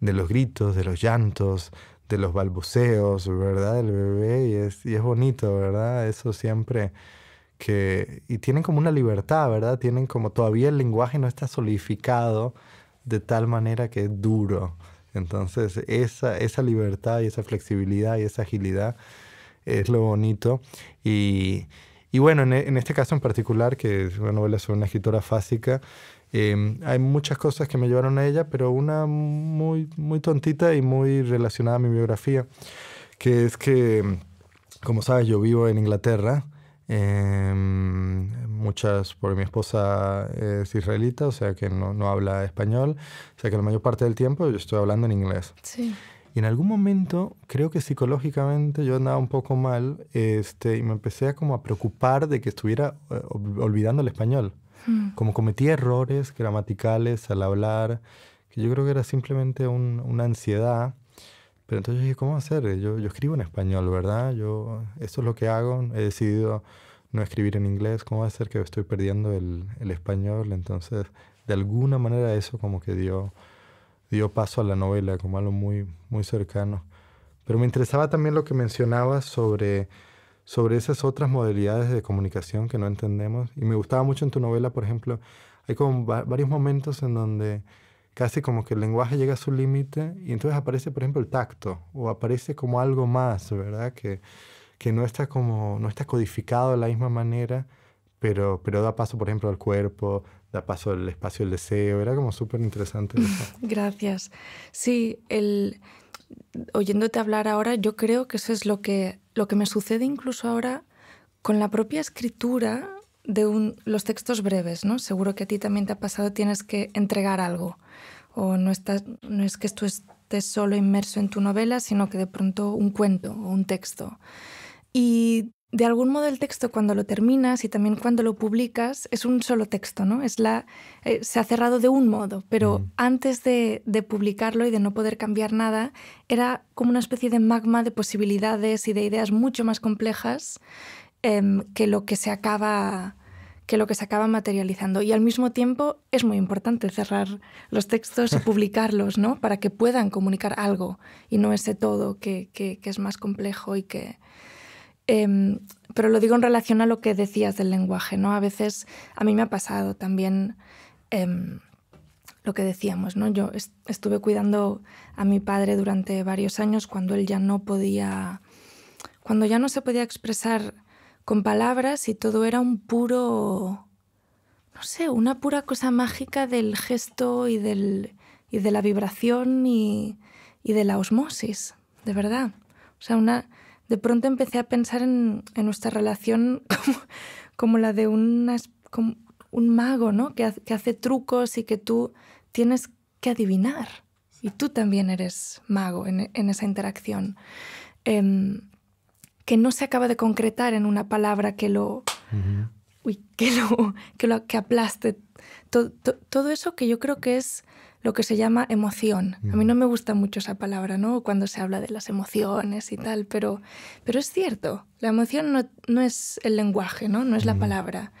de los gritos, de los llantos, de los balbuceos, ¿verdad? Del bebé, y es bonito, ¿verdad? Eso siempre... y tienen como una libertad, ¿verdad? Tienen como todavía el lenguaje no está solidificado de tal manera que es duro. Entonces, esa libertad y esa flexibilidad y esa agilidad es lo bonito. Y bueno, en este caso en particular, que es una novela sobre una escritora fásica, hay muchas cosas que me llevaron a ella, pero una muy, muy tontita y muy relacionada a mi biografía, que es que, como sabes, yo vivo en Inglaterra. Porque mi esposa es israelita, o sea que no habla español, o sea que la mayor parte del tiempo yo estoy hablando en inglés. Sí. Y en algún momento, creo que psicológicamente yo andaba un poco mal, y me empecé a preocupar de que estuviera olvidando el español. Mm. Como cometí errores gramaticales al hablar, que yo creo que era simplemente una ansiedad. Pero entonces dije, ¿cómo hacer? Yo escribo en español, ¿verdad? Eso es lo que hago. He decidido no escribir en inglés. ¿Cómo va a ser que estoy perdiendo el español? Entonces, de alguna manera eso como que dio paso a la novela, como algo muy, muy cercano. Pero me interesaba también lo que mencionabas sobre esas otras modalidades de comunicación que no entendemos. Y me gustaba mucho en tu novela, por ejemplo, hay como varios momentos en donde casi como que el lenguaje llega a su límite y entonces aparece, por ejemplo, el tacto o aparece como algo más, ¿verdad? Que no está codificado de la misma manera, pero da paso, por ejemplo, al cuerpo, da paso al espacio, al deseo. Era como súper interesante eso. Gracias. Sí, oyéndote hablar ahora, yo creo que eso es lo que me sucede incluso ahora con la propia escritura de los textos breves, ¿no? Seguro que a ti también te ha pasado, tienes que entregar algo. O no es que tú estés solo inmerso en tu novela, sino que de pronto un cuento o un texto. Y de algún modo el texto cuando lo terminas y también cuando lo publicas es un solo texto, ¿no? Se ha cerrado de un modo, pero antes de publicarlo y de no poder cambiar nada, era como una especie de magma de posibilidades y de ideas mucho más complejas que lo que se acaba materializando. Y al mismo tiempo es muy importante cerrar los textos y publicarlos, ¿no? Para que puedan comunicar algo y no ese todo que es más complejo y que... pero lo digo en relación a lo que decías del lenguaje, ¿no? A veces a mí me ha pasado también lo que decíamos, ¿no? Yo estuve cuidando a mi padre durante varios años cuando él ya no podía... Cuando ya no se podía expresar con palabras y todo era un puro, no sé, una pura cosa mágica del gesto y de la vibración y de la osmosis, de verdad. O sea, de pronto empecé a pensar en nuestra relación como la de como un mago, ¿no? Que hace trucos y que tú tienes que adivinar. Y tú también eres mago en esa interacción. Que no se acaba de concretar en una palabra que aplaste. Todo eso que yo creo que es lo que se llama emoción. A mí no me gusta mucho esa palabra, ¿no? Cuando se habla de las emociones y tal, pero es cierto. La emoción no es el lenguaje, ¿no? No es la palabra.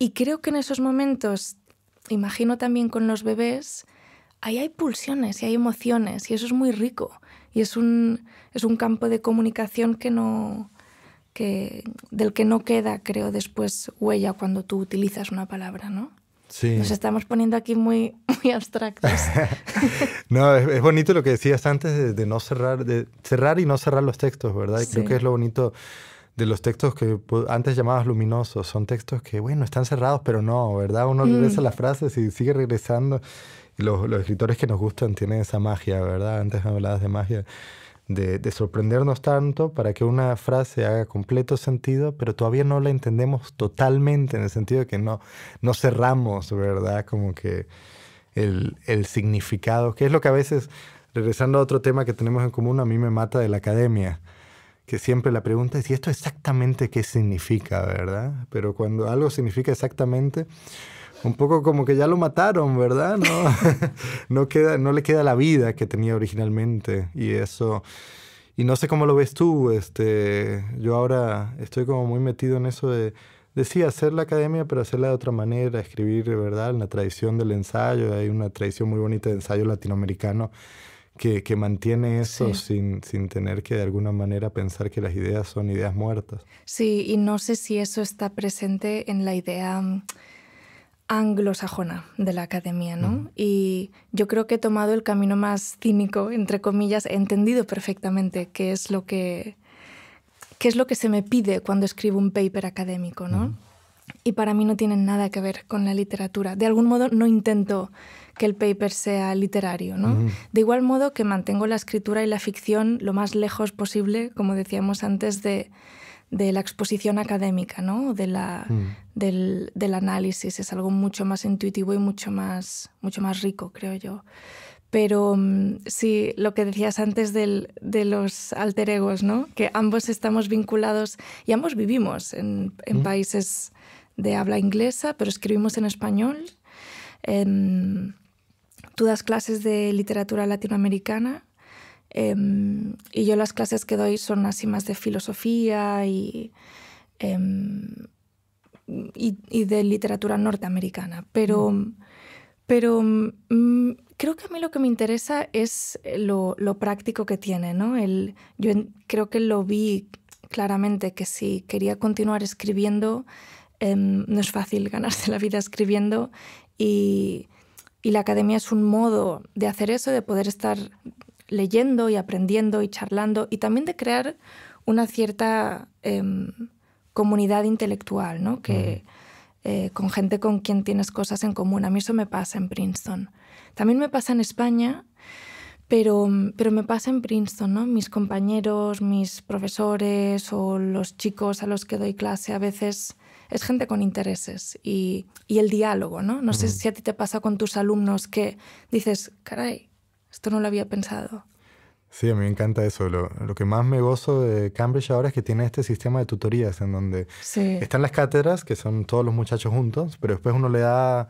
Y creo que en esos momentos, imagino también con los bebés, ahí hay pulsiones y hay emociones y eso es muy rico. Y es un campo de comunicación del que no queda, creo, después huella cuando tú utilizas una palabra, ¿no? Sí. Nos estamos poniendo aquí muy, muy abstractos. No, es bonito lo que decías antes de no cerrar, de cerrar y no cerrar los textos, ¿verdad? Y sí. Creo que es lo bonito de los textos que antes llamabas luminosos. Son textos que, bueno, están cerrados, pero no, ¿verdad? Uno regresa las frases y sigue regresando. Y los escritores que nos gustan tienen esa magia, ¿verdad? Antes me hablabas de magia, de sorprendernos tanto para que una frase haga completo sentido, pero todavía no la entendemos totalmente, en el sentido de que no cerramos, ¿verdad? Como que el significado, que es lo que a veces, regresando a otro tema que tenemos en común, a mí me mata de la academia, que siempre la pregunta es, ¿y esto exactamente qué significa, verdad? Pero cuando algo significa exactamente... Un poco como que ya lo mataron, ¿verdad? No le queda la vida que tenía originalmente. Y eso... Y no sé cómo lo ves tú. Yo ahora estoy como muy metido en eso de sí, hacer la academia, pero hacerla de otra manera, escribir, ¿verdad? En la tradición del ensayo. Hay una tradición muy bonita de ensayo latinoamericano que mantiene eso sin tener que de alguna manera pensar que las ideas son ideas muertas. Sí, y no sé si eso está presente en la idea anglosajona de la academia, ¿no? Y yo creo que he tomado el camino más cínico, entre comillas, he entendido perfectamente qué es lo que se me pide cuando escribo un paper académico, ¿no? Y para mí no tienen nada que ver con la literatura. De algún modo no intento que el paper sea literario, ¿no? De igual modo que mantengo la escritura y la ficción lo más lejos posible, como decíamos antes, de la exposición académica, ¿no? Del análisis. Es algo mucho más intuitivo y mucho más rico, creo yo. Pero sí, lo que decías antes de los alter egos, ¿no? Que ambos estamos vinculados y ambos vivimos en países de habla inglesa, pero escribimos en español. Tú das clases de literatura latinoamericana y yo las clases que doy son así más de filosofía y de literatura norteamericana. Pero creo que a mí lo que me interesa es lo práctico que tiene, ¿no? Yo creo que lo vi claramente, que si quería continuar escribiendo, no es fácil ganarse la vida escribiendo, y la academia es un modo de hacer eso, de poder estar leyendo y aprendiendo y charlando, y también de crear una cierta comunidad intelectual, ¿no? Que, con gente con quien tienes cosas en común. A mí eso me pasa en Princeton. También me pasa en España, pero me pasa en Princeton, ¿no? Mis compañeros, mis profesores o los chicos a los que doy clase a veces es gente con intereses y el diálogo, ¿no? No sé si a ti te pasa con tus alumnos que dices, caray, esto no lo había pensado. Sí, a mí me encanta eso. Lo que más me gozo de Cambridge ahora es que tiene este sistema de tutorías en donde están las cátedras, que son todos los muchachos juntos, pero después uno le da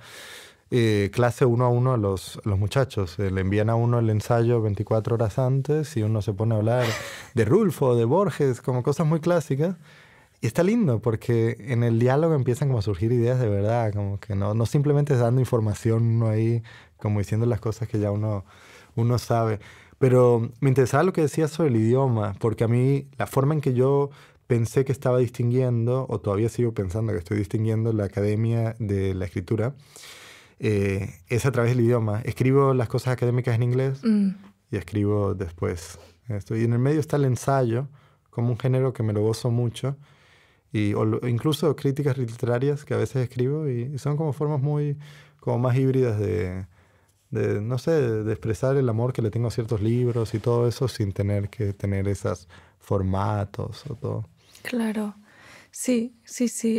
clase uno a uno a los muchachos. Le envían a uno el ensayo 24 horas antes y uno se pone a hablar de Rulfo, de Borges, como cosas muy clásicas. Y está lindo porque en el diálogo empiezan como a surgir ideas de verdad, como que no simplemente dando información uno ahí, como diciendo las cosas que ya uno sabe. Pero me interesaba lo que decías sobre el idioma, porque a mí la forma en que yo pensé que estaba distinguiendo, o todavía sigo pensando que estoy distinguiendo la academia de la escritura, es a través del idioma. Escribo las cosas académicas en inglés y escribo después esto. Y en el medio está el ensayo, como un género que me lo gozo mucho, o incluso críticas literarias que a veces escribo, y son como formas muy como más híbridas de expresar el amor que le tengo a ciertos libros y todo eso sin tener que tener esos formatos o todo. Claro, sí.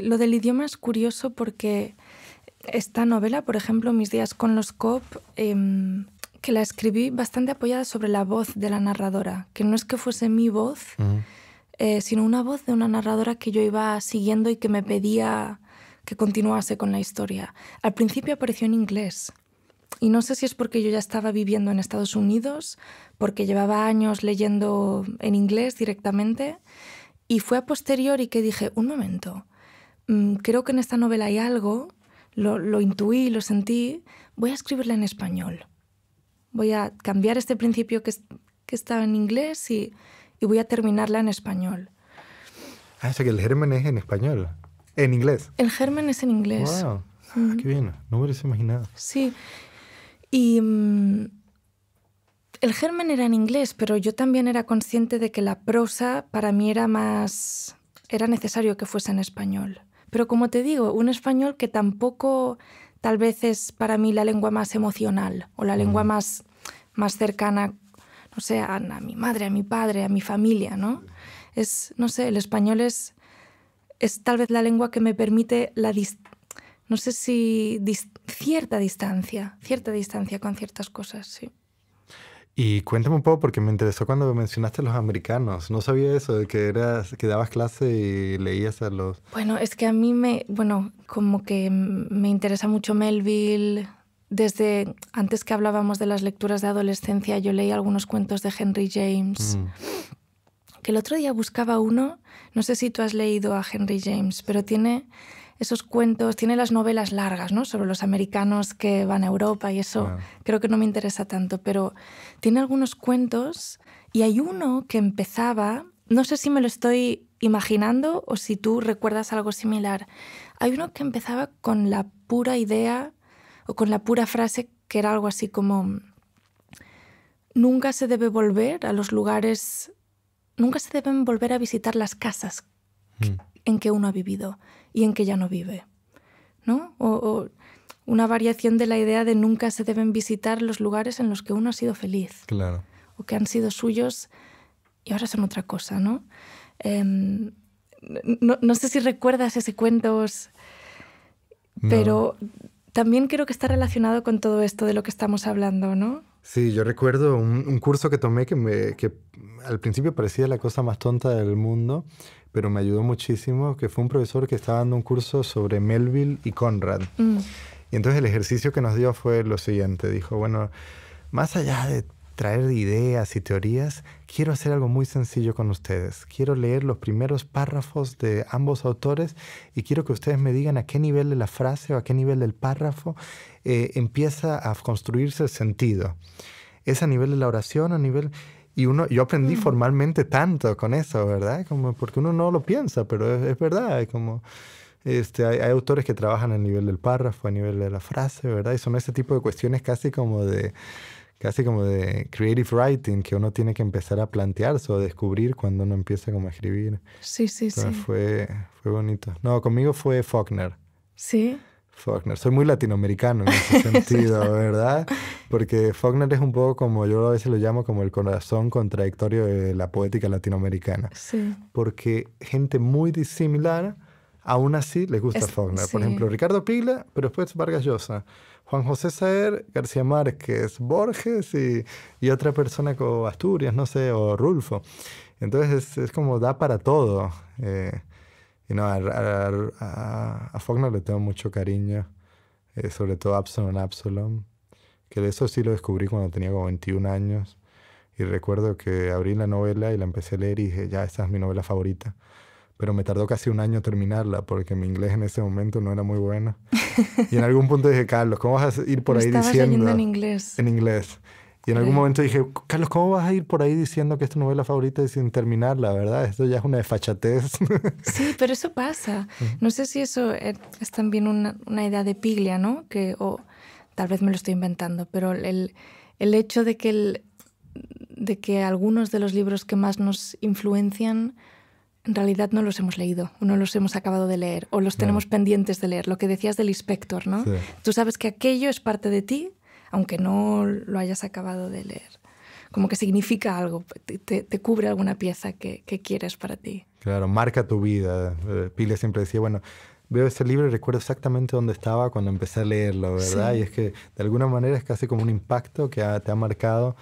Lo del idioma es curioso porque esta novela, por ejemplo, Mis días con los copes, que la escribí bastante apoyada sobre la voz de la narradora, que no es que fuese mi voz, sino una voz de una narradora que yo iba siguiendo y que me pedía que continuase con la historia. Al principio apareció en inglés. Y no sé si es porque yo ya estaba viviendo en Estados Unidos, porque llevaba años leyendo en inglés directamente, y fue a posteriori que dije, un momento, creo que en esta novela hay algo, lo intuí, lo sentí, voy a escribirla en español. Voy a cambiar este principio que estaba en inglés y voy a terminarla en español. Ah, o sea que el germen es en español, en inglés. El germen es en inglés. Wow, qué bien, no me hubiese imaginado. Sí. Y el germen era en inglés, pero yo también era consciente de que la prosa para mí era necesario que fuese en español. Pero como te digo, un español que tampoco tal vez es para mí la lengua más emocional o la lengua más cercana, no sé, a mi madre, a mi padre, a mi familia, ¿no? Es, no sé, el español es tal vez la lengua que me permite la distancia. No sé si cierta distancia con ciertas cosas, sí. Y cuéntame un poco, porque me interesó cuando mencionaste a los americanos. No sabía eso, de que dabas clase y leías a los... Bueno, es que a mí como que me interesa mucho Melville. Desde antes que hablábamos de las lecturas de adolescencia, yo leí algunos cuentos de Henry James. Que el otro día buscaba uno, no sé si tú has leído a Henry James, pero tiene... esos cuentos, tiene las novelas largas, ¿no? Sobre los americanos que van a Europa y eso creo que no me interesa tanto, pero tiene algunos cuentos y hay uno que empezaba, no sé si me lo estoy imaginando o si tú recuerdas algo similar, hay uno que empezaba con la pura idea o con la pura frase que era algo así como nunca se debe volver a los lugares, nunca se deben volver a visitar las casas en que uno ha vivido y en que ya no vive, ¿no? O una variación de la idea de nunca se deben visitar los lugares en los que uno ha sido feliz. Claro. O que han sido suyos y ahora son otra cosa, ¿no? No sé si recuerdas ese cuentos, pero también creo que está relacionado con todo esto de lo que estamos hablando, ¿no? Sí, yo recuerdo un curso que tomé que al principio parecía la cosa más tonta del mundo, pero me ayudó muchísimo, que fue un profesor que estaba dando un curso sobre Melville y Conrad. Y entonces el ejercicio que nos dio fue lo siguiente. Dijo, bueno, más allá de traer ideas y teorías, quiero hacer algo muy sencillo con ustedes. Quiero leer los primeros párrafos de ambos autores y quiero que ustedes me digan a qué nivel de la frase o a qué nivel del párrafo empieza a construirse el sentido. Es a nivel de la oración, a nivel... Y yo aprendí formalmente tanto con eso, ¿verdad? Como porque uno no lo piensa, pero es verdad. Es como, hay autores que trabajan a nivel del párrafo, a nivel de la frase, ¿verdad? Y son ese tipo de cuestiones casi como de creative writing, que uno tiene que empezar a plantearse o a descubrir cuando uno empieza como a escribir. Sí, sí, entonces, sí. Fue bonito. No, conmigo fue Faulkner. Sí. Faulkner. Soy muy latinoamericano en ese sentido, ¿verdad? Porque Faulkner es un poco como, yo a veces lo llamo como el corazón contradictorio de la poética latinoamericana. Sí. Porque gente muy disimilar, aún así les gusta Faulkner. Sí. Por ejemplo, Ricardo Piglia, pero después Vargas Llosa. Juan José Saer, García Márquez, Borges y otra persona como Asturias, no sé, o Rulfo. Entonces es como da para todo. Y no, a Faulkner le tengo mucho cariño, sobre todo Absalom, que de eso sí lo descubrí cuando tenía como 21 años. Y recuerdo que abrí la novela y la empecé a leer y dije, ya, esta es mi novela favorita. Pero me tardó casi un año terminarla porque mi inglés en ese momento no era muy bueno. Y en algún punto dije, Carlos, ¿cómo vas a ir por ahí diciendo? Estabas leyendo en inglés. En inglés. Y en algún momento dije, Carlos, ¿cómo vas a ir por ahí diciendo que es tu novela favorita y sin terminarla, verdad? Esto ya es una desfachatez. Sí, pero eso pasa. No sé si eso es también una idea de Piglia, ¿no? Que, tal vez me lo estoy inventando, pero el hecho de que, de que algunos de los libros que más nos influencian en realidad no los hemos leído, o no los hemos acabado de leer, o los tenemos pendientes de leer. Lo que decías del Lispector, ¿no? Sí. Tú sabes que aquello es parte de ti, aunque no lo hayas acabado de leer. Como que significa algo, te cubre alguna pieza que quieres para ti. Claro, marca tu vida. Piglia siempre decía, bueno, veo ese libro y recuerdo exactamente dónde estaba cuando empecé a leerlo, ¿verdad? Sí. Y es que de alguna manera es casi como un impacto que te ha marcado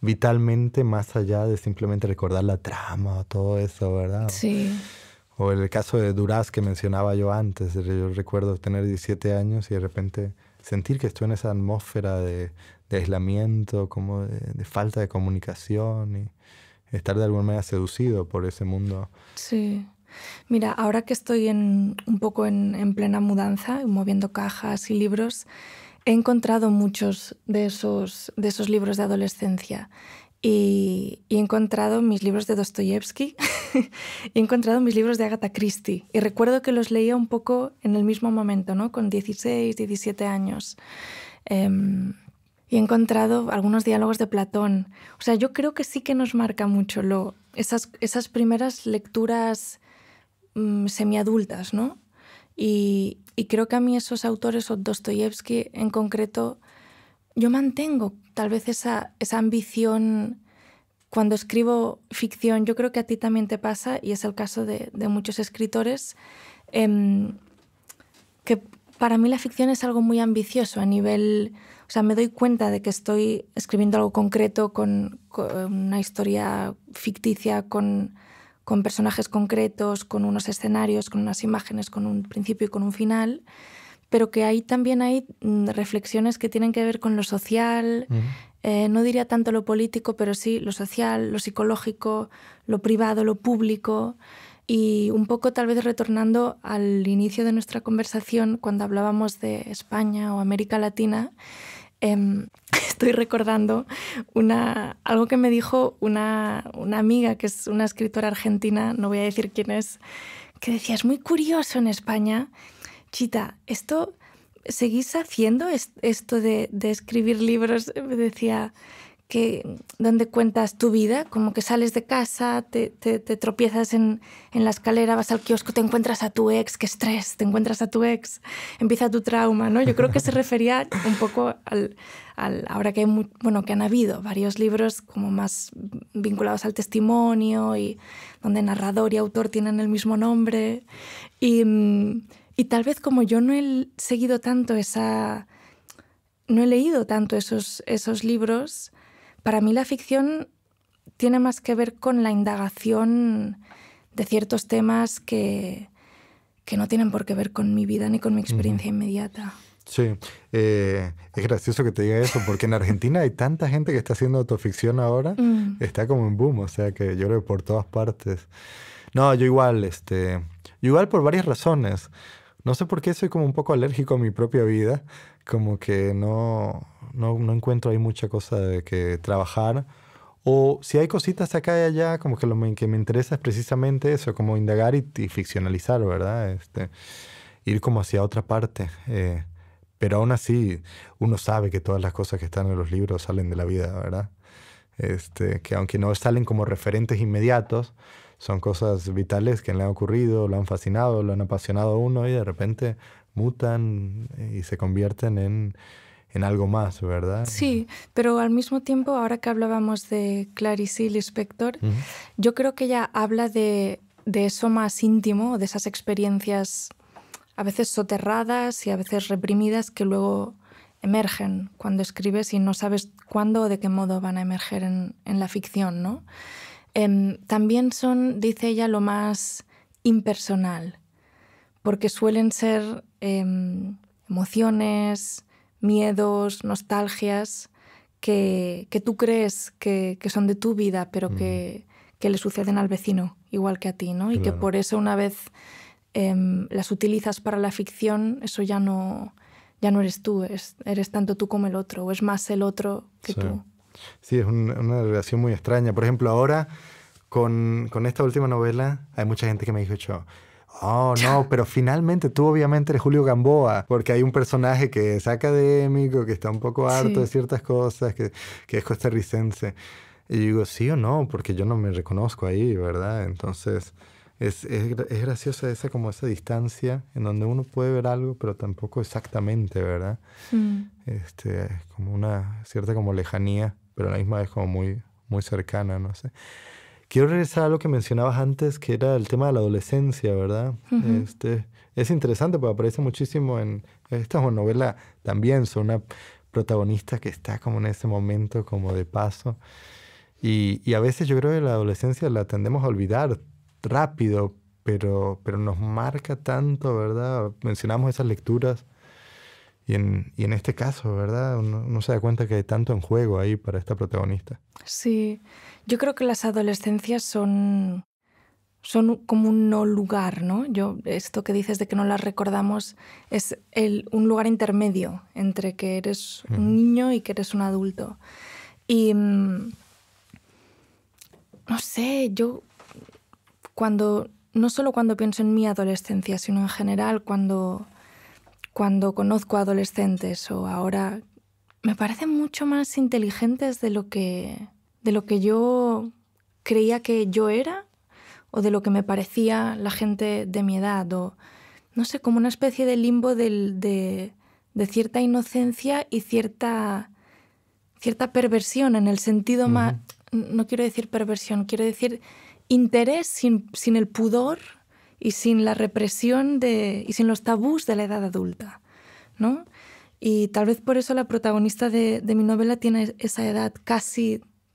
vitalmente más allá de simplemente recordar la trama o todo eso, ¿verdad? Sí. O el caso de Duras que mencionaba yo antes. Yo recuerdo tener 17 años y de repente sentir que estoy en esa atmósfera de aislamiento, como de falta de comunicación y estar de alguna manera seducido por ese mundo. Sí. Mira, ahora que estoy un poco en plena mudanza, moviendo cajas y libros, he encontrado muchos de esos libros de adolescencia y he encontrado mis libros de Dostoyevsky y he encontrado mis libros de Agatha Christie. Y recuerdo que los leía un poco en el mismo momento, ¿no? Con 16, 17 años. Y he encontrado algunos diálogos de Platón. O sea, yo creo que sí que nos marca mucho esas primeras lecturas semiadultas, ¿no? Y creo que a mí esos autores, o Dostoyevsky en concreto, yo mantengo tal vez esa ambición cuando escribo ficción. Yo creo que a ti también te pasa, y es el caso de muchos escritores, que para mí la ficción es algo muy ambicioso a nivel... O sea, me doy cuenta de que estoy escribiendo algo concreto con una historia ficticia, con personajes concretos, con unos escenarios, con unas imágenes, con un principio y con un final, pero que ahí también hay reflexiones que tienen que ver con lo social, no diría tanto lo político, pero sí lo social, lo psicológico, lo privado, lo público. Y un poco tal vez retornando al inicio de nuestra conversación cuando hablábamos de España o América Latina, estoy recordando algo que me dijo una amiga que es una escritora argentina, no voy a decir quién es, que decía, es muy curioso en España. Xita, ¿esto seguís haciendo, esto de escribir libros? Me decía... donde cuentas tu vida, como que sales de casa, te tropiezas en la escalera, vas al kiosco, te encuentras a tu ex, qué estrés, te encuentras a tu ex, empieza tu trauma, ¿no? Yo creo que se refería un poco al ahora que hay que han habido varios libros como más vinculados al testimonio y donde narrador y autor tienen el mismo nombre y tal vez como yo no he seguido tanto no he leído tanto esos libros. Para mí la ficción tiene más que ver con la indagación de ciertos temas que no tienen por qué ver con mi vida ni con mi experiencia inmediata. Sí, es gracioso que te diga eso, porque en Argentina hay tanta gente que está haciendo autoficción ahora, está como en boom, o sea que yo creo que por todas partes. No, yo igual, igual por varias razones. No sé por qué soy como un poco alérgico a mi propia vida, como que no encuentro ahí mucha cosa de que trabajar. O si hay cositas acá y allá, como que que me interesa es precisamente eso, como indagar y ficcionalizar, ¿verdad? Ir como hacia otra parte. Pero aún así, uno sabe que todas las cosas que están en los libros salen de la vida, ¿verdad? Que aunque no salen como referentes inmediatos, son cosas vitales que le han ocurrido, lo han fascinado, lo han apasionado a uno y de repente mutan y se convierten en algo más, ¿verdad? Sí, pero al mismo tiempo, ahora que hablábamos de Clarice Lispector, yo creo que ella habla de eso más íntimo, de esas experiencias a veces soterradas y a veces reprimidas que luego emergen cuando escribes y no sabes cuándo o de qué modo van a emerger en la ficción, ¿no? También son, dice ella, lo más impersonal, porque suelen ser emociones, miedos, nostalgias que tú crees que son de tu vida, pero que le suceden al vecino, igual que a ti, ¿no? Y claro, que por eso una vez las utilizas para la ficción, eso ya no eres tú, eres tanto tú como el otro, o es más el otro que tú. Sí, es una relación muy extraña. Por ejemplo, ahora con esta última novela hay mucha gente que me dijo, oh, no, pero finalmente tú obviamente eres Julio Gamboa, porque hay un personaje que es académico, que está un poco harto de ciertas cosas, que es costarricense. Y digo, sí o no, porque yo no me reconozco ahí, ¿verdad? Entonces es graciosa esa distancia en donde uno puede ver algo, pero tampoco exactamente, ¿verdad? Es como una cierta como lejanía, pero a la misma vez como muy, muy cercana, no sé. Quiero regresar a lo que mencionabas antes, que era el tema de la adolescencia, ¿verdad? Es interesante porque aparece muchísimo en esta novela también, son una protagonista que está como en ese momento como de paso. Y a veces yo creo que la adolescencia la tendemos a olvidar rápido, pero nos marca tanto, ¿verdad? Mencionamos esas lecturas y en este caso, ¿verdad? Uno se da cuenta que hay tanto en juego ahí para esta protagonista. Sí, yo creo que las adolescencias son como un no lugar, ¿no? Esto que dices de que no las recordamos es un lugar intermedio entre que eres un niño y que eres un adulto. Y no sé, yo no solo cuando pienso en mi adolescencia, sino en general cuando conozco a adolescentes o ahora, me parecen mucho más inteligentes de lo que yo creía que yo era o de lo que me parecía la gente de mi edad. O, no sé, como una especie de limbo de cierta inocencia y cierta perversión en el sentido más... No quiero decir perversión, quiero decir interés sin el pudor y sin la represión y sin los tabús de la edad adulta, ¿no? Y tal vez por eso la protagonista de mi novela tiene esa edad,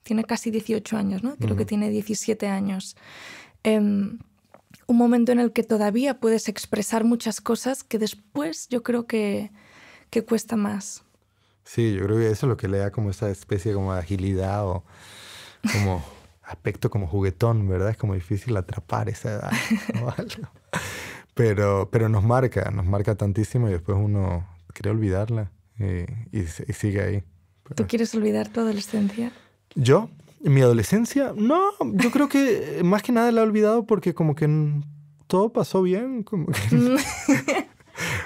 tiene casi 18 años, ¿no? Creo que tiene 17 años. Un momento en el que todavía puedes expresar muchas cosas que después yo creo que cuesta más. Sí, yo creo que eso es lo que le da como esa especie como de agilidad o como aspecto como juguetón, ¿verdad? Es como difícil atrapar esa edad, ¿no? Pero nos marca tantísimo y después uno cree olvidarla y sigue ahí. ¿Tú quieres olvidar tu adolescencia? ¿Yo? ¿Mi adolescencia? No, yo creo que más que nada la he olvidado porque como que todo pasó bien. Como que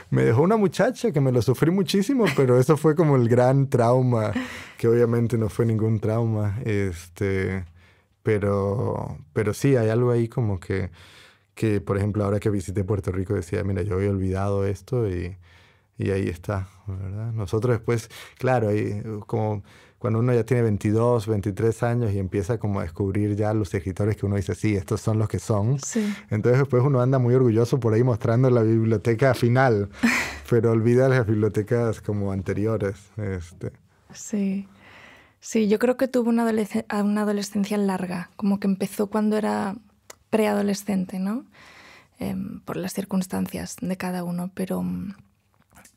me dejó una muchacha que me lo sufrí muchísimo, pero eso fue como el gran trauma, que obviamente no fue ningún trauma. Pero sí, hay algo ahí como que, por ejemplo, ahora que visité Puerto Rico decía, mira, yo había olvidado esto y ahí está, ¿verdad? Nosotros después, claro, ahí, como cuando uno ya tiene 22, 23 años y empieza como a descubrir ya los escritores que uno dice, sí, estos son los que son. Sí. Entonces después uno anda muy orgulloso por ahí mostrando la biblioteca final, pero olvida las bibliotecas como anteriores. Sí. Sí, yo creo que tuve una adolescencia larga, como que empezó cuando era preadolescente, ¿no? Por las circunstancias de cada uno, pero...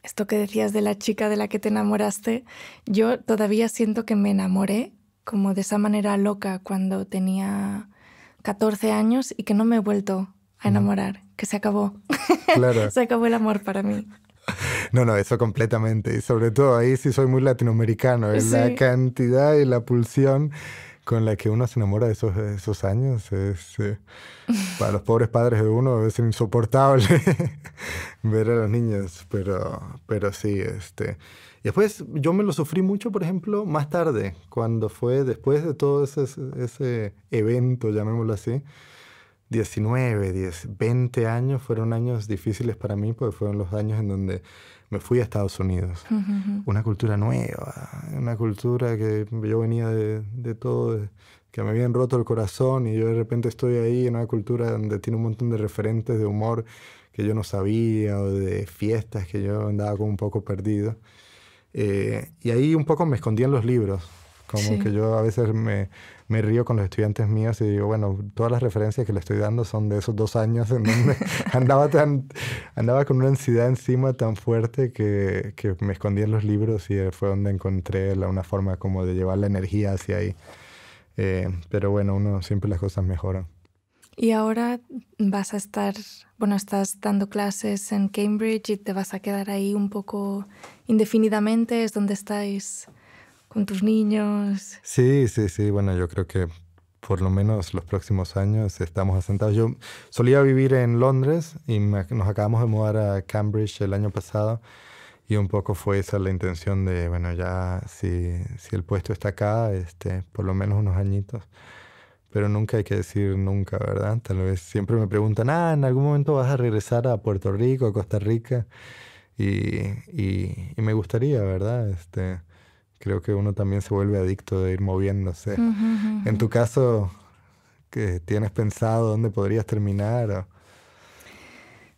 Esto que decías de la chica de la que te enamoraste, yo todavía siento que me enamoré como de esa manera loca cuando tenía 14 años y que no me he vuelto a enamorar, que se acabó. Claro. Se acabó el amor para mí. No, eso completamente. Y sobre todo ahí sí soy muy latinoamericano. Sí. La cantidad y la pulsión con la que uno se enamora de esos años es, para los pobres padres de uno, es insoportable ver a los niños, pero sí. Y después yo me lo sufrí mucho, por ejemplo, más tarde, cuando fue después de todo ese evento, llamémoslo así, 19, 10, 20 años fueron años difíciles para mí, porque fueron los años en donde me fui a Estados Unidos. Uh-huh. Una cultura nueva, una cultura que yo venía de todo, que me habían roto el corazón y yo de repente estoy ahí en una cultura donde tiene un montón de referentes de humor que yo no sabía o de fiestas que yo andaba como un poco perdido. Y ahí un poco me escondía en los libros. Como sí. Que yo a veces me río con los estudiantes míos y digo, bueno, todas las referencias que le estoy dando son de esos 2 años en donde andaba con una ansiedad encima tan fuerte que me escondí en los libros y fue donde encontré una forma como de llevar la energía hacia ahí. Pero bueno, uno siempre las cosas mejoran. Y ahora vas a estar, bueno, estás dando clases en Cambridge y te vas a quedar ahí un poco indefinidamente, es donde estáis... con tus niños. Sí. Bueno, yo creo que por lo menos los próximos años estamos asentados. Yo solía vivir en Londres y nos acabamos de mudar a Cambridge el año pasado y un poco fue esa la intención de, bueno, ya si el puesto está acá, por lo menos unos añitos. Pero nunca hay que decir nunca, ¿verdad? Tal vez siempre me preguntan, ¿en algún momento vas a regresar a Puerto Rico, a Costa Rica? Y me gustaría, ¿verdad? Creo que uno también se vuelve adicto de ir moviéndose. Uh-huh. En tu caso, ¿qué tienes pensado? ¿Dónde podrías terminar?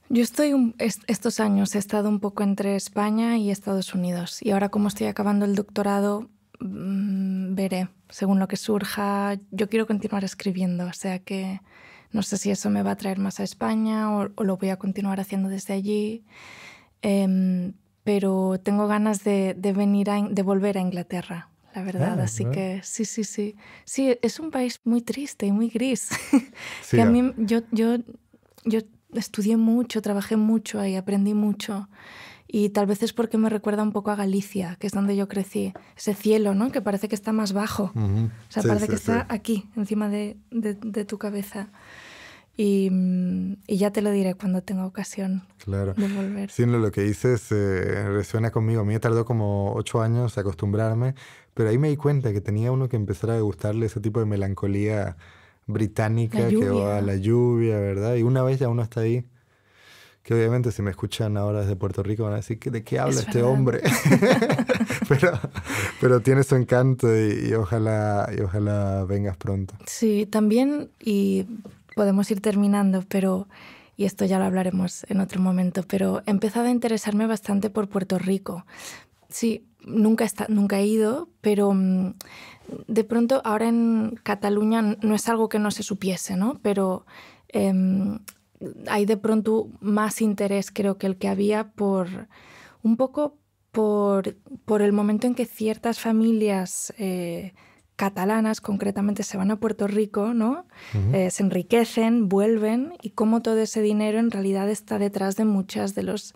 Yo estos años he estado un poco entre España y Estados Unidos. Y ahora, como estoy acabando el doctorado, veré. Según lo que surja, yo quiero continuar escribiendo. O sea que no sé si eso me va a traer más a España o lo voy a continuar haciendo desde allí. Pero tengo ganas de volver a Inglaterra, la verdad. Así que sí. Sí, es un país muy triste y muy gris. Sí, que a mí, yo estudié mucho, trabajé mucho ahí, aprendí mucho. Y tal vez es porque me recuerda un poco a Galicia, que es donde yo crecí. Ese cielo, ¿no? Que parece que está más bajo. Uh-huh. O sea, parece que está aquí, encima de tu cabeza. Y ya te lo diré cuando tenga ocasión de volver. Sí, lo que dices resuena conmigo. A mí me tardó como 8 años acostumbrarme, pero ahí me di cuenta que tenía uno que empezara a gustarle ese tipo de melancolía británica que va a la lluvia, ¿verdad? Y una vez ya uno está ahí, que obviamente si me escuchan ahora desde Puerto Rico van a decir, ¿de qué habla este hombre? pero tiene su encanto y ojalá vengas pronto. Sí, también podemos ir terminando, pero, y esto ya lo hablaremos en otro momento, pero he empezado a interesarme bastante por Puerto Rico. Sí, nunca he ido, pero de pronto ahora en Cataluña no es algo que no se supiese, ¿no? Pero hay de pronto más interés, creo, que el que había un poco por el momento en que ciertas familias catalanas concretamente se van a Puerto Rico, ¿no? Se enriquecen, vuelven, y cómo todo ese dinero en realidad está detrás de muchas de los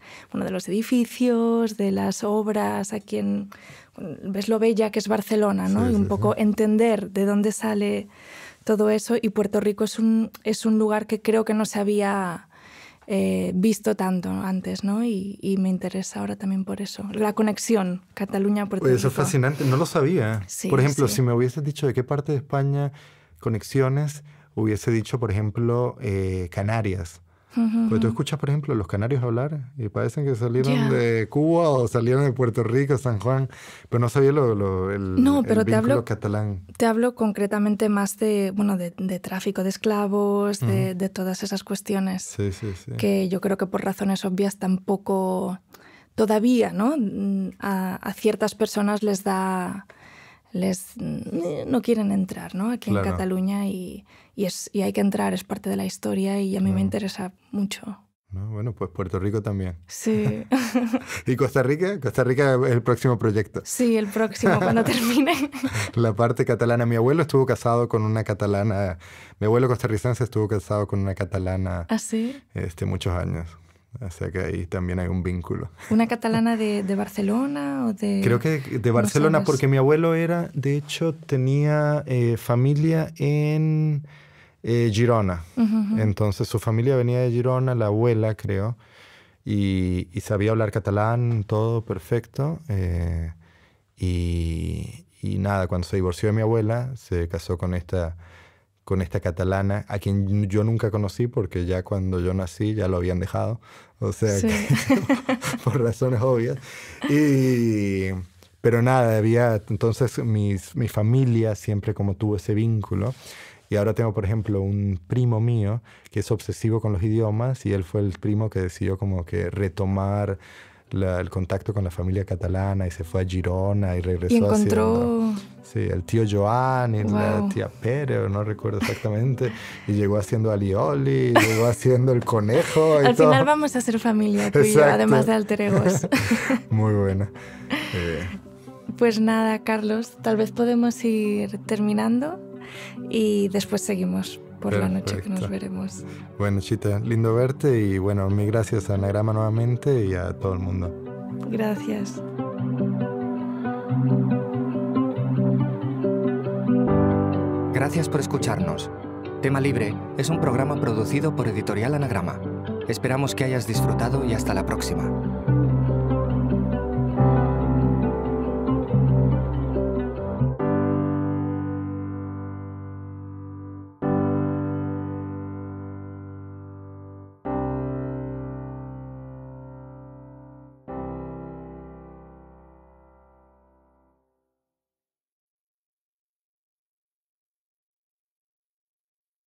edificios, de las obras, aquí en, ves lo bella que es Barcelona, ¿no? Sí, y un poco entender de dónde sale todo eso, y Puerto Rico es un lugar que creo que no se había visto tanto antes, ¿no? Y me interesa ahora también por eso. La conexión Cataluña-Puerto Rico. Eso es fascinante, no lo sabía. Sí, por ejemplo, si me hubieses dicho de qué parte de España conexiones, hubiese dicho, por ejemplo, Canarias. Porque tú escuchas, por ejemplo, los canarios hablar y parecen que salieron de Cuba o salieron de Puerto Rico, San Juan, pero no sabía el vínculo catalán. Te hablo concretamente más de, bueno, de tráfico de esclavos, de todas esas cuestiones que yo creo que por razones obvias tampoco todavía, ¿no? A ciertas personas les da... no quieren entrar, ¿no? Aquí en Cataluña y hay que entrar, es parte de la historia y a mí me interesa mucho. No, bueno, pues Puerto Rico también. Sí. ¿Y Costa Rica? Costa Rica es el próximo proyecto. Sí, el próximo, cuando termine. La parte catalana. Mi abuelo estuvo casado con una catalana. Mi abuelo costarricense estuvo casado con una catalana. ¿Ah, sí? Muchos años. O sea que ahí también hay un vínculo. ¿Una catalana de Barcelona o de...? Creo que de Barcelona, porque mi abuelo era, de hecho, tenía familia en Girona. Entonces su familia venía de Girona, la abuela, creo, y sabía hablar catalán, todo perfecto. Y nada, cuando se divorció de mi abuela, se casó con esta catalana, a quien yo nunca conocí porque ya cuando yo nací ya lo habían dejado, o sea, que, por razones obvias. Pero nada, había entonces mi familia siempre como tuvo ese vínculo. Y ahora tengo, por ejemplo, un primo mío que es obsesivo con los idiomas y él fue el primo que decidió como que retomar el contacto con la familia catalana y se fue a Girona y regresó y encontró... Sí, el tío Joan y la tía Pérez, no recuerdo exactamente, y llegó haciendo alioli, llegó haciendo el conejo y al todo. Final vamos a ser familia tú y yo, además de alter egos. Muy buena. Pues nada, Carlos, tal vez podemos ir terminando y después seguimos por la noche que nos veremos. Bueno, Xita, lindo verte y bueno, mil gracias a Anagrama nuevamente y a todo el mundo. Gracias. Gracias por escucharnos. Tema Libre es un programa producido por Editorial Anagrama. Esperamos que hayas disfrutado y hasta la próxima.